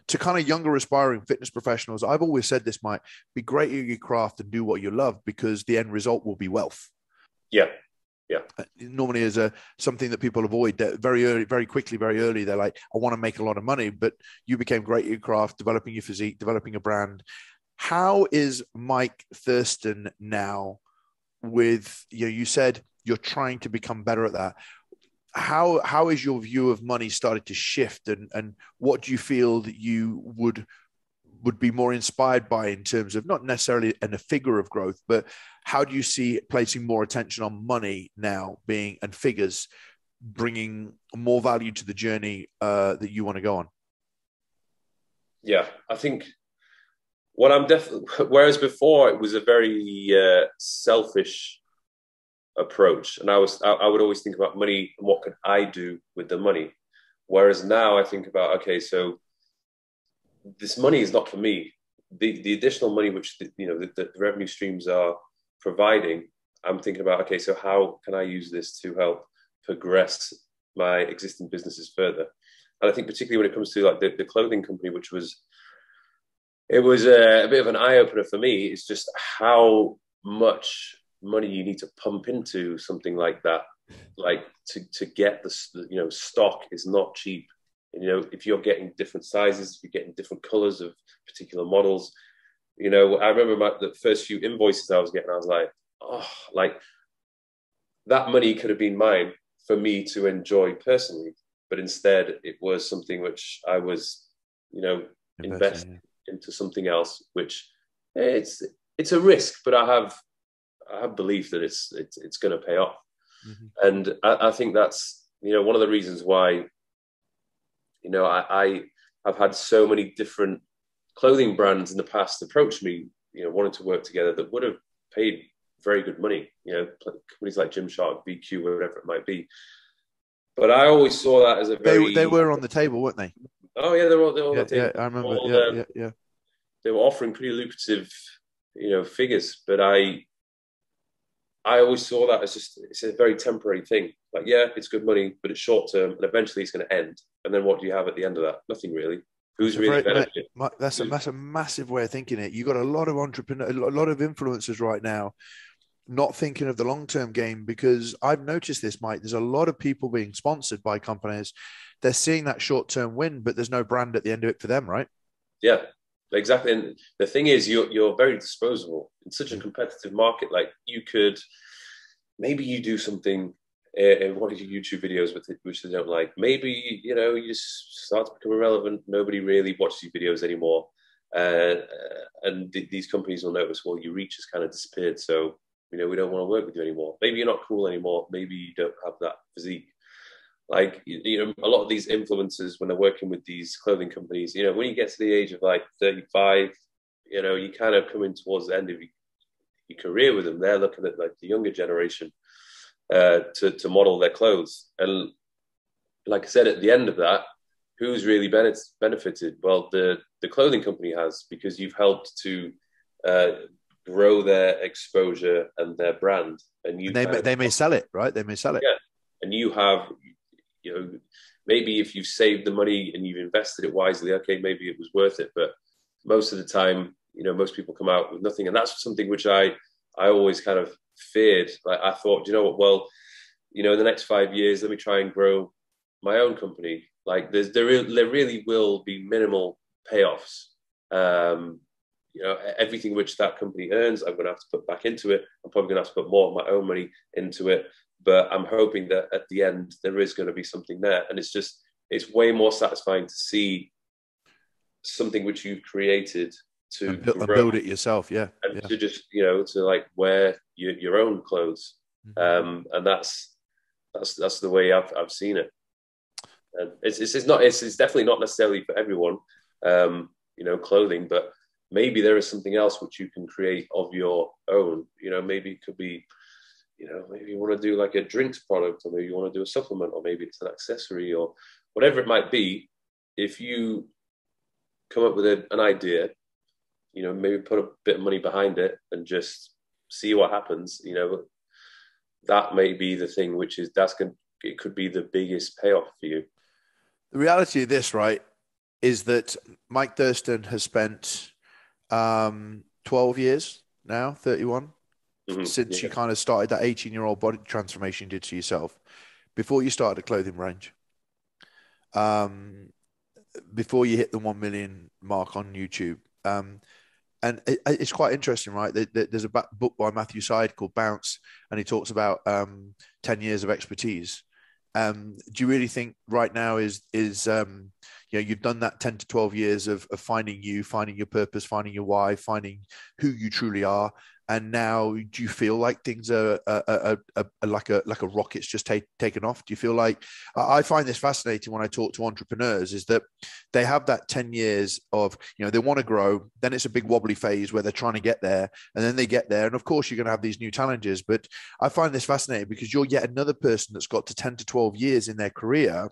to kind of younger aspiring fitness professionals, I've always said this, Mike, be great at your craft and do what you love, because the end result will be wealth. Yeah. Yeah, normally is something that people avoid. That very early, very quickly, very early, they're like, I want to make a lot of money. But you became great at your craft, developing your physique, developing a brand. How is Mike Thurston now with, you know, you said you're trying to become better at that. How is your view of money started to shift, and what do you feel that you would be more inspired by in terms of not necessarily in a figure of growth, but how do you see placing more attention on money now being, and figures bringing more value to the journey that you want to go on? Yeah, I think what I'm definitely, whereas before it was a very selfish approach, and I would always think about money and what could I do with the money. Whereas now I think about, okay, so this money is not for me. The additional money which the revenue streams are providing, I'm thinking about, okay, so how can I use this to help progress my existing businesses further? And I think particularly when it comes to like the clothing company, which was a bit of an eye-opener for me, is just how much money you need to pump into something like that. Like to get the, you know, stock is not cheap. You know, if you're getting different sizes, if you're getting different colors of particular models, you know, I remember the first few invoices I was getting, I was like, oh, like that money could have been mine for me to enjoy personally. But instead it was something which I was, you know, investing into something else, which it's a risk, but I have belief that it's going to pay off. Mm-hmm. And I think that's, you know, one of the reasons why, you know, I've had so many different clothing brands in the past approach me, you know, wanting to work together that would have paid very good money, you know, companies like Gymshark, BQ, whatever it might be. But I always saw that as a very... They were on the table, weren't they? Oh, yeah, they were on the table. Yeah, I remember. They were offering pretty lucrative, you know, figures. But I always saw that as just, it's a very temporary thing. Like, yeah, it's good money, but it's short term, and eventually it's going to end. And then what do you have at the end of that? Nothing really. Who's really benefiting? That's a massive way of thinking it. You've got a lot of entrepreneurs, a lot of influencers right now, not thinking of the long-term game, because I've noticed this, Mike. There's a lot of people being sponsored by companies. They're seeing that short-term win, but there's no brand at the end of it for them, right? Yeah, exactly. And the thing is, you're very disposable. In such a competitive market, like you could, maybe you do something in one of your YouTube videos with it, which they don't like. Maybe, you know, you just start to become irrelevant. Nobody really watches your videos anymore. And these companies will notice, well, your reach has kind of disappeared. So, you know, we don't want to work with you anymore. Maybe you're not cool anymore. Maybe you don't have that physique. Like, you know, a lot of these influencers, when they're working with these clothing companies, you know, when you get to the age of like 35, you know, you kind of come in towards the end of your career with them. They're looking at like the younger generation to model their clothes. And like I said, at the end of that, who's really benefited? Well, the clothing company has, because you've helped to grow their exposure and their brand. And they may sell it, right? They may sell it. Yeah. And you have, you know, maybe if you've saved the money and you've invested it wisely, okay, maybe it was worth it. But most of the time, you know, most people come out with nothing. And that's something which I always kind of feared. Like, I thought, do you know what? Well, you know, in the next 5 years, let me try and grow my own company. Like, there really will be minimal payoffs. You know, everything which that company earns, I'm going to have to put back into it. I'm probably going to have to put more of my own money into it. But I'm hoping that at the end, there is going to be something there. And it's just, it's way more satisfying to see something which you've created to build it yourself. Yeah. And to just, you know, to like wear your own clothes. And that's the way I've seen it. And it's definitely not necessarily for everyone, you know, clothing, but maybe there is something else which you can create of your own. You know, maybe it could be, you know, maybe you want to do like a drinks product, or maybe you want to do a supplement, or maybe it's an accessory, or whatever it might be. If you come up with an idea, you know, maybe put a bit of money behind it and just see what happens. You know, that may be the thing which is, it could be the biggest payoff for you. The reality of this, right, is that Mike Thurston has spent 12 years now, 31, since you kind of started that 18-year-old body transformation you did to yourself, before you started a clothing range, before you hit the 1 million mark on YouTube. And it's quite interesting, right? There's a book by Matthew Syed called Bounce, and he talks about 10 years of expertise. Do you really think right now is you know, you've done that 10 to 12 years of finding you, finding your purpose, finding your why, finding who you truly are, and now do you feel like things are like a rocket's just taken off? Do you feel like, I find this fascinating when I talk to entrepreneurs, is that they have that 10 years of, you know, they want to grow, then it's a big wobbly phase where they're trying to get there, and then they get there, and of course you're going to have these new challenges. But I find this fascinating because you're yet another person that's got to 10 to 12 years in their career,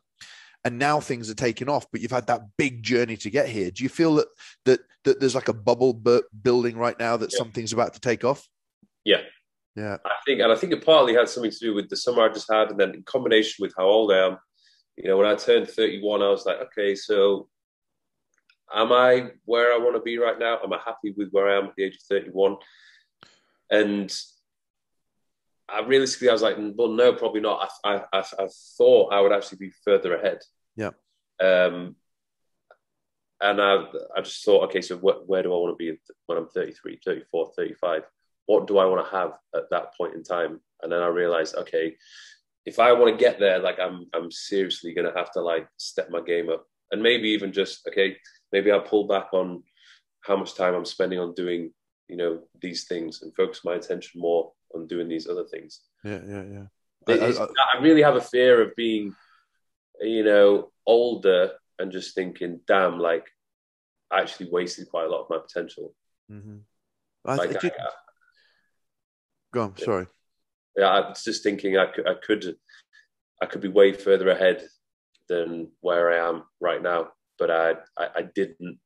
and now things are taking off, but you've had that big journey to get here. Do you feel that there's like a bubble building right now, that something's about to take off? Yeah. Yeah. I think it partly had something to do with the summer I just had, and then in combination with how old I am. You know, when I turned 31, I was like, okay, so am I where I want to be right now? Am I happy with where I am at the age of 31? And I realistically, I was like, well, no, probably not. I thought I would actually be further ahead. Yeah. And I just thought, okay, so where do I want to be when I'm 33, 34, 35? What do I want to have at that point in time? And then I realized, okay, if I want to get there, like I'm seriously going to have to like step my game up, and maybe even just, okay, maybe I'll pull back on how much time I'm spending on doing, you know, these things, and focus my attention more on doing these other things. Yeah. I really have a fear of being, you know, older and just thinking, damn, like I actually wasted quite a lot of my potential. Go on, sorry. Yeah, I was just thinking I could be way further ahead than where I am right now, but I didn't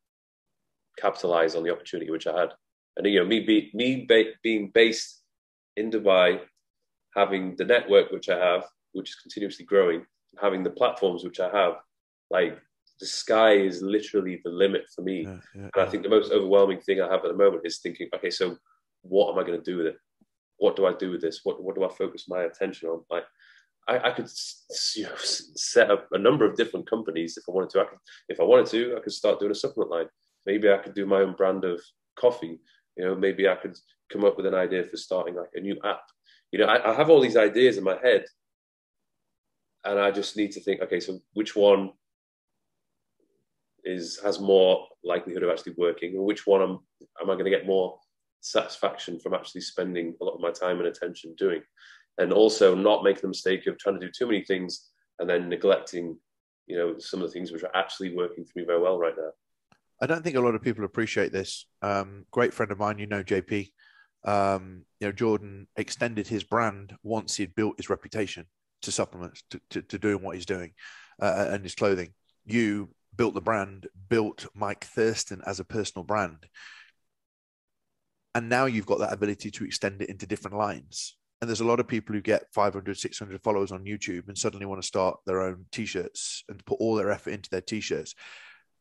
capitalize on the opportunity which I had. And, you know, me being based in Dubai, having the network which I have, which is continuously growing, having the platforms which I have, like the sky is literally the limit for me. And I think the most overwhelming thing I have at the moment is thinking, okay, so what am I going to do with it? What do I do with this? What do I focus my attention on? Like, I could, you know, set up a number of different companies if I wanted to. I could start doing a supplement line. Maybe I could do my own brand of coffee. You know, maybe I could come up with an idea for starting like a new app. You know, I have all these ideas in my head, and I just need to think, okay, so which one has more likelihood of actually working, and which one am I going to get more satisfaction from actually spending a lot of my time and attention doing? And also not make the mistake of trying to do too many things and then neglecting, you know, some of the things which are actually working for me very well right now. I don't think a lot of people appreciate this. Great friend of mine, you know, JP, you know, Jordan extended his brand once he'd built his reputation to supplements, to doing what he's doing, and his clothing. You built the brand, built Mike Thurston as a personal brand. And now you've got that ability to extend it into different lines. And there's a lot of people who get 500, 600 followers on YouTube and suddenly want to start their own t-shirts and put all their effort into their t-shirts.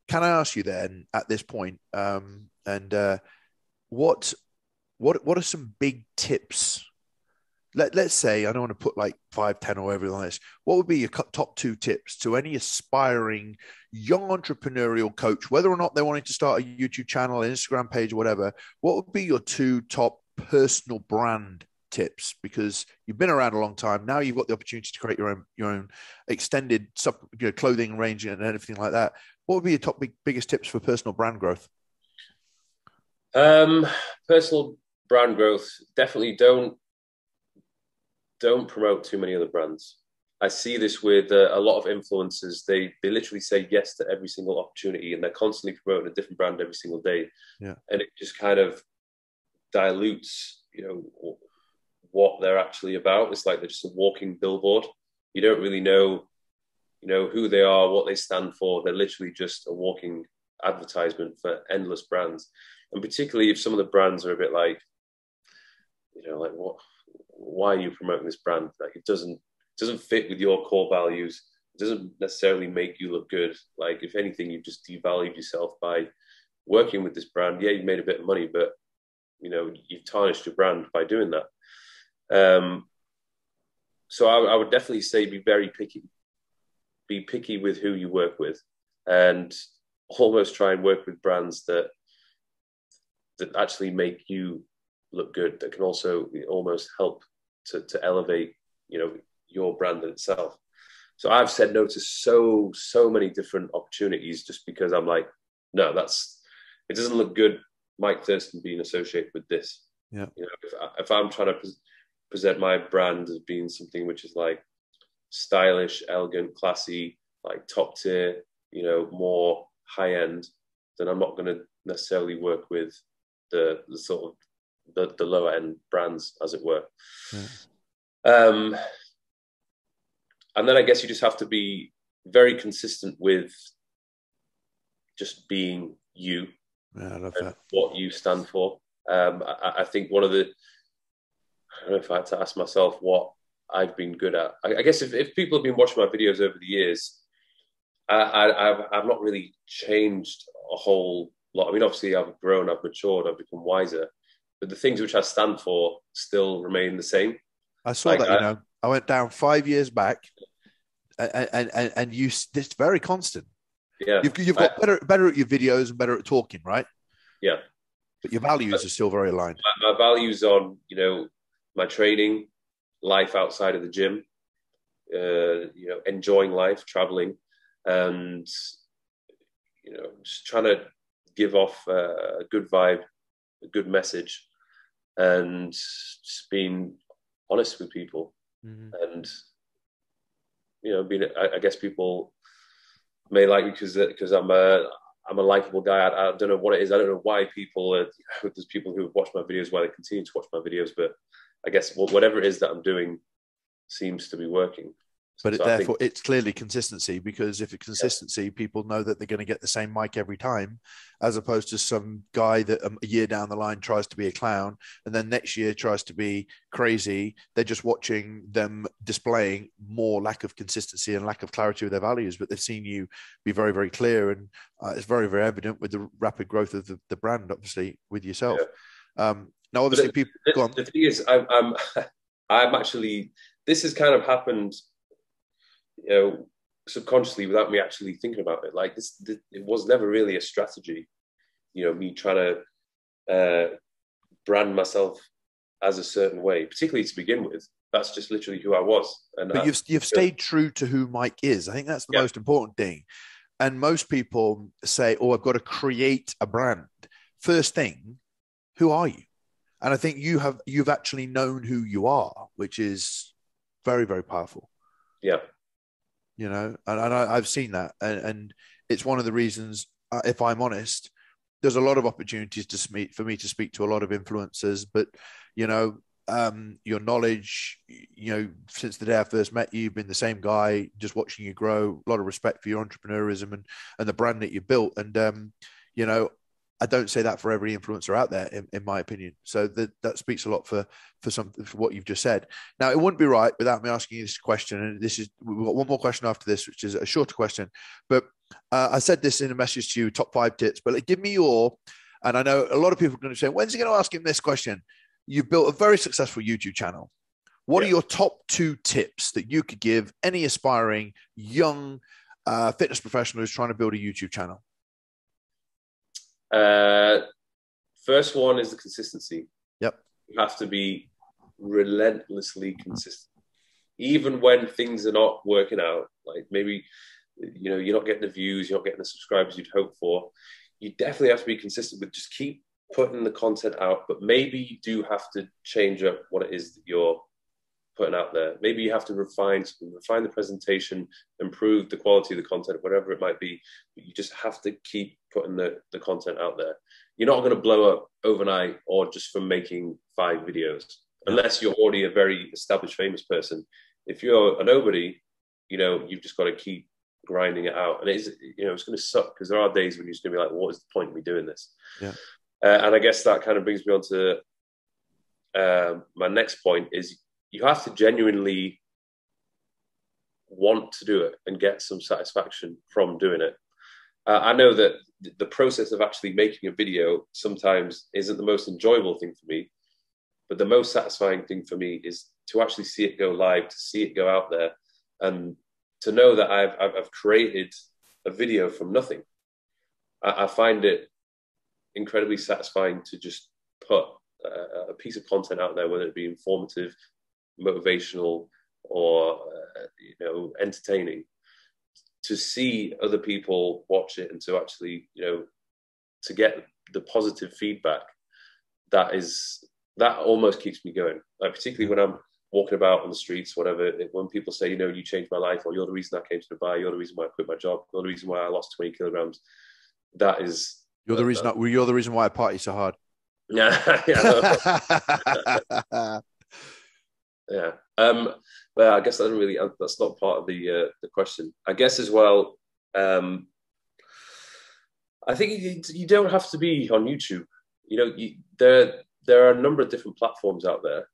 Can I ask you then at this point, what are some big tips? Let's say, I don't want to put like 5, 10 or everything like this. What would be your top 2 tips to any aspiring young entrepreneurial coach, whether or not they're wanting to start a YouTube channel, an Instagram page, whatever? What would be your 2 top personal brand tips? Because you've been around a long time. Now you've got the opportunity to create your own extended clothing range and everything like that. What would be your top biggest tips for personal brand growth? Personal brand growth, definitely don't promote too many other brands. I see this with a lot of influencers. They literally say yes to every single opportunity, and they're constantly promoting a different brand every single day. Yeah. And it just kind of dilutes, what they're actually about. It's like they're just a walking billboard. You don't really know, who they are, what they stand for. They're literally just a walking advertisement for endless brands. And particularly if some of the brands are a bit like, why are you promoting this brand? Like, it doesn't fit with your core values. It doesn't necessarily make you look good. Like, if anything, you've just devalued yourself by working with this brand. Yeah, you made a bit of money, but you've tarnished your brand by doing that. So I would definitely say be very picky. Be picky with who you work with, and almost try and work with brands that actually make you look good, that can also almost help to elevate, your brand itself. So I've said no to so many different opportunities just because I'm like, no, it doesn't look good, Mike Thurston being associated with this. Yeah. If I'm trying to present my brand as being something which is like stylish, elegant, classy, like top tier, more high end, then I'm not going to necessarily work with the sort of the lower end brands, as it were. Yeah. And then I guess you just have to be very consistent with just being you. Yeah, I love that. What you stand for. I think I don't know if I had to ask myself what I've been good at. I guess if people have been watching my videos over the years, I've not really changed a whole lot. I mean, obviously I've grown, I've matured, I've become wiser, but the things which I stand for still remain the same. I saw that, I went down 5 years back, and it's very constant. Yeah. You've got better at your videos and better at talking, right? Yeah. But your values are still very aligned. My values on, my training, life outside of the gym, enjoying life, traveling, and, just trying to give off a good vibe, a good message, and just being honest with people. Mm-hmm. And, I guess people may like me because I'm a likable guy. I don't know what it is. I don't know why people are, there's people who have watched my videos, why they continue to watch my videos, but I guess whatever it is that I'm doing seems to be working. But it's clearly consistency, because if it's consistency, yeah, people know that they're going to get the same mic every time, as opposed to some guy that a year down the line tries to be a clown and then next year tries to be crazy. They're just watching them displaying more lack of consistency and lack of clarity with their values, but they've seen you be very, very clear. And it's very, very evident with the rapid growth of the brand, obviously, with yourself. Yeah. Now, obviously, the thing is, I'm actually, this has kind of happened, subconsciously, without me actually thinking about it. Like this, it was never really a strategy, me trying to brand myself as a certain way, particularly to begin with. That's just literally who I was. And but you've stayed true to who Mike is. I think that's the most important thing. And most people say, oh, I've got to create a brand. First thing, who are you? And I think you've actually known who you are, which is very, very powerful. Yeah. And I've seen that. And it's one of the reasons, if I'm honest, there's a lot of opportunities for me to speak to a lot of influencers. But, your knowledge, since the day I first met you, you've been the same guy, just watching you grow, a lot of respect for your entrepreneurism and the brand that you built. And, I don't say that for every influencer out there, in my opinion. So that speaks a lot for what you've just said. Now, it wouldn't be right without me asking you this question. And this is, we've got one more question after this, which is a shorter question. But I said this in a message to you, top 5 tips, but like, give me your, and I know a lot of people are going to say, when's he going to ask him this question? You've built a very successful YouTube channel. What are your top 2 tips that you could give any aspiring young fitness professional who's trying to build a YouTube channel? First one is the consistency. Yep. You have to be relentlessly consistent, even when things are not working out. Like maybe, you know, you're not getting the views, you're not getting the subscribers you'd hope for. You definitely have to be consistent with just keep putting the content out, but maybe you do have to change up what it is that you're putting out there. Maybe you have to refine the presentation, improve the quality of the content, whatever it might be. But you just have to keep putting the content out there. You're not going to blow up overnight or just from making 5 videos, unless you're already a very established, famous person. If you're a nobody, you know, you've just got to keep grinding it out. And it's, you know, it's going to suck, because there are days when you're just going to be like, what is the point of me doing this? Yeah. And I guess that kind of brings me on to my next point is, you have to genuinely want to do it and get some satisfaction from doing it. I know that the process of actually making a video sometimes isn't the most enjoyable thing for me, but the most satisfying thing for me is to actually see it go live, to see it go out there, and to know that I've created a video from nothing. I find it incredibly satisfying to just put a piece of content out there, whether it be informative, motivational, or you know, entertaining, to see other people watch it and to actually, you know, to get the positive feedback. That almost keeps me going, like, particularly when I'm walking about on the streets, whatever, when people say, you know, you changed my life, or you're the reason I came to Dubai, you're the reason why I quit my job, you're the reason why I lost 20 kilograms, that is, you're the reason why I party so hard. Yeah. Yeah. Well, I guess that's not part of the question. I guess as well, I think you don't have to be on YouTube. You know, there are a number of different platforms out there,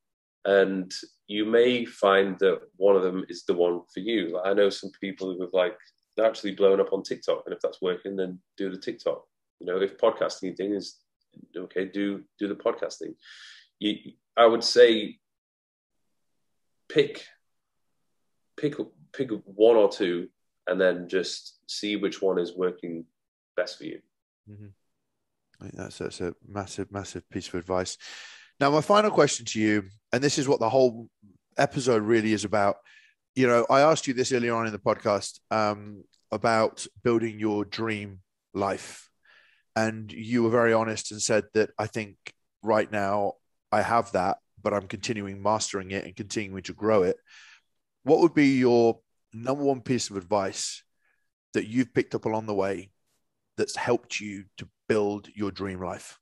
and you may find that one of them is the one for you. Like, I know some people who have, like, they're actually blown up on TikTok, and if that's working, then do the TikTok. You know, if podcasting thing is okay, do the podcasting. I would say, pick one or two, and then just see which one is working best for you. Mm-hmm. I think that's a massive, massive piece of advice. Now, my final question to you, and this is what the whole episode really is about. You know, I asked you this earlier on in the podcast about building your dream life, and you were very honest and said that, I think right now I have that, but I'm continuing mastering it and continuing to grow it. What would be your #1 piece of advice that you've picked up along the way that's helped you to build your dream life?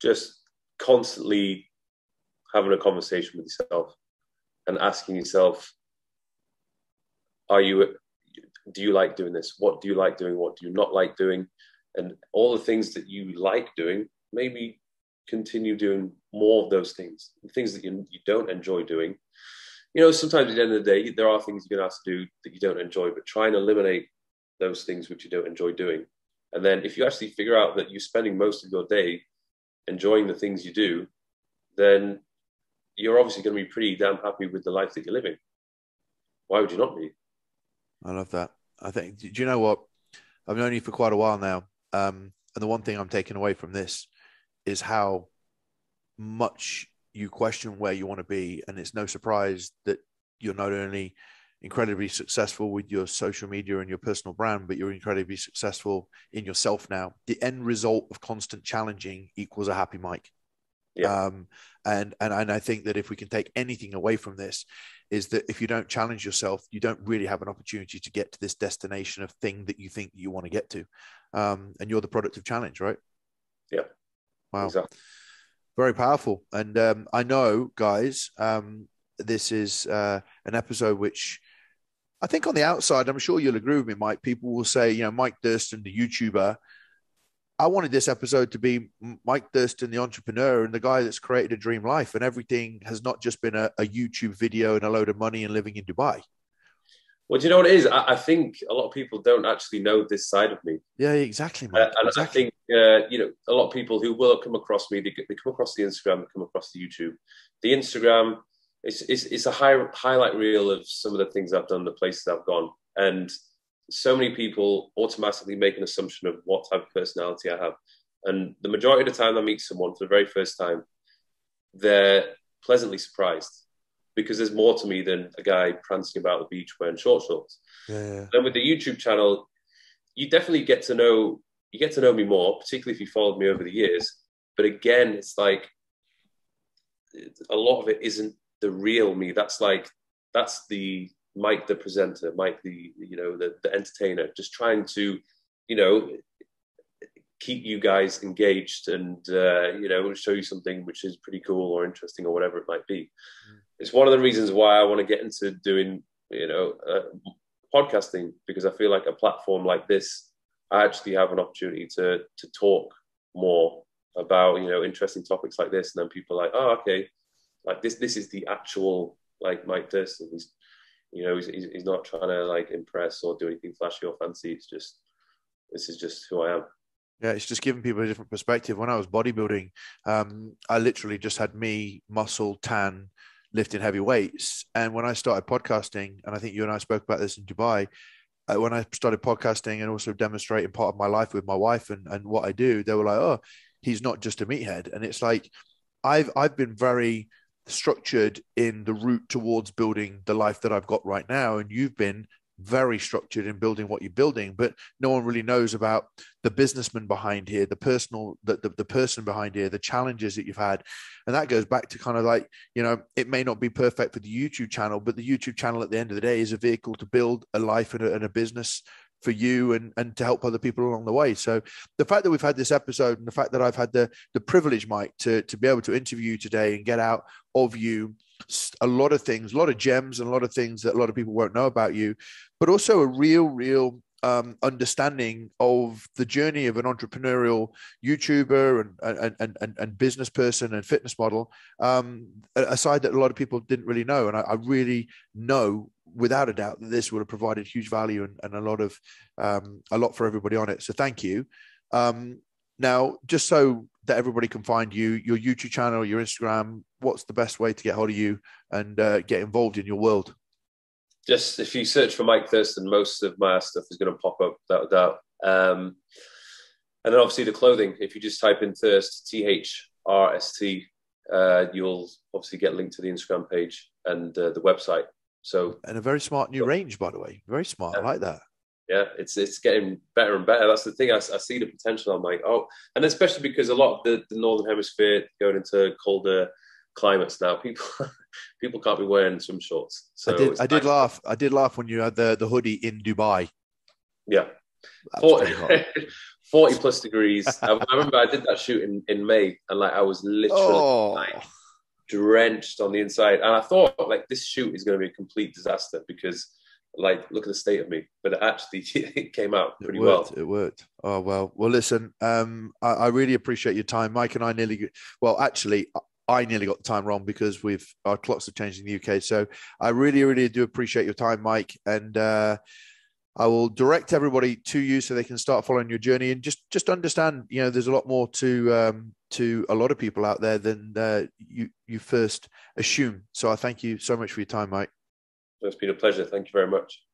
Just constantly having a conversation with yourself and asking yourself, do you like doing this? What do you like doing? What do you not like doing? And all the things that you like doing, maybe continue doing more of those things. The things that you don't enjoy doing. You know, sometimes at the end of the day, there are things you're going to have to do that you don't enjoy, but try and eliminate those things which you don't enjoy doing. And then if you actually figure out that you're spending most of your day enjoying the things you do, then you're obviously going to be pretty damn happy with the life that you're living. Why would you not be? I love that. I think, do you know what? I've known you for quite a while now. And the one thing I'm taking away from this is how much you question where you want to be. And it's no surprise that you're not only incredibly successful with your social media and your personal brand, but you're incredibly successful in yourself now. The end result of constant challenging equals a happy Mike. Yeah. And I think that if we can take anything away from this, is that if you don't challenge yourself, you don't really have an opportunity to get to this destination of thing that you think you want to get to. And you're the product of challenge, right? Yeah. Wow. Exactly. Very powerful. And I know, guys, this is an episode which I think on the outside, I'm sure you'll agree with me, Mike, people will say, you know, Mike Thurston, the YouTuber. I wanted this episode to be Mike Thurston, the entrepreneur and the guy that's created a dream life, and everything has not just been a YouTube video and a load of money and living in Dubai. Well, do you know what it is? I think a lot of people don't actually know this side of me. Yeah, exactly, Mike. And exactly. I think, you know, a lot of people who will come across me, they come across the Instagram, they come across the YouTube. The Instagram, it's a highlight reel of some of the things I've done, the places I've gone. And so many people automatically make an assumption of what type of personality I have. And the majority of the time I meet someone for the very first time, they're pleasantly surprised. Because there's more to me than a guy prancing about the beach wearing short shorts. Yeah. Then with the YouTube channel, you definitely get to know me more, particularly if you followed me over the years. But again, it's like a lot of it isn't the real me. That's the Mike the presenter, Mike the entertainer, just trying to, you know, keep you guys engaged and you know, show you something which is pretty cool or interesting or whatever it might be. Mm. It's one of the reasons why I want to get into doing, you know, podcasting, because I feel like a platform like this, I actually have an opportunity to talk more about, you know, interesting topics like this. And then people are like, oh, okay, like this is the actual, like, Mike Thurston. He's, you know, he's not trying to, like, impress or do anything flashy or fancy. It's just, this is just who I am. Yeah, it's just giving people a different perspective. When I was bodybuilding, I literally just had me, muscle, tan, lifting heavy weights. And when I started podcasting, and I think you and I spoke about this in Dubai, when I started podcasting and also demonstrating part of my life with my wife and what I do, they were like, oh, he's not just a meathead. And it's like, I've been very structured in the route towards building the life that I've got right now. And you've been very structured in building what you're building, but no one really knows about the businessman behind here, the person behind here, the challenges that you've had. And that goes back to kind of like, you know, it may not be perfect for the YouTube channel, but the YouTube channel at the end of the day is a vehicle to build a life and a business for you and to help other people along the way. So the fact that we've had this episode and the fact that I've had the privilege, Mike, to be able to interview you today and get out of you a lot of things, a lot of gems and a lot of things that a lot of people won't know about you, but also a real understanding of the journey of an entrepreneurial YouTuber and business person and fitness model, a side that a lot of people didn't really know. And I really know without a doubt that this would have provided huge value and a lot for everybody on it. So thank you. Now, just so that everybody can find you, your YouTube channel, your Instagram, what's the best way to get hold of you and get involved in your world? Just if you search for Mike Thurston, most of my stuff is going to pop up, without a doubt. And then obviously the clothing, if you just type in Thirst, THRST, you'll obviously get linked to the Instagram page and the website. So, and a very smart new range, by the way. Very smart. Yeah. I like that. Yeah, it's getting better and better. That's the thing. I see the potential. I'm like, oh, and especially because a lot of the Northern Hemisphere going into colder climates now, people can't be wearing swim shorts. So I did laugh. I did laugh when you had the hoodie in Dubai. Yeah, 40 plus degrees. I remember I did that shoot in May, and like I was literally like, drenched on the inside, and I thought like this shoot is going to be a complete disaster because, like, look at the state of me, but actually it came out pretty well. It worked. Oh, well, listen, I really appreciate your time. Mike and I nearly got the time wrong because our clocks have changed in the UK. So I really, really do appreciate your time, Mike. And, I will direct everybody to you so they can start following your journey and just understand, you know, there's a lot more to a lot of people out there than, you first assume. So I thank you so much for your time, Mike. It's been a pleasure. Thank you very much.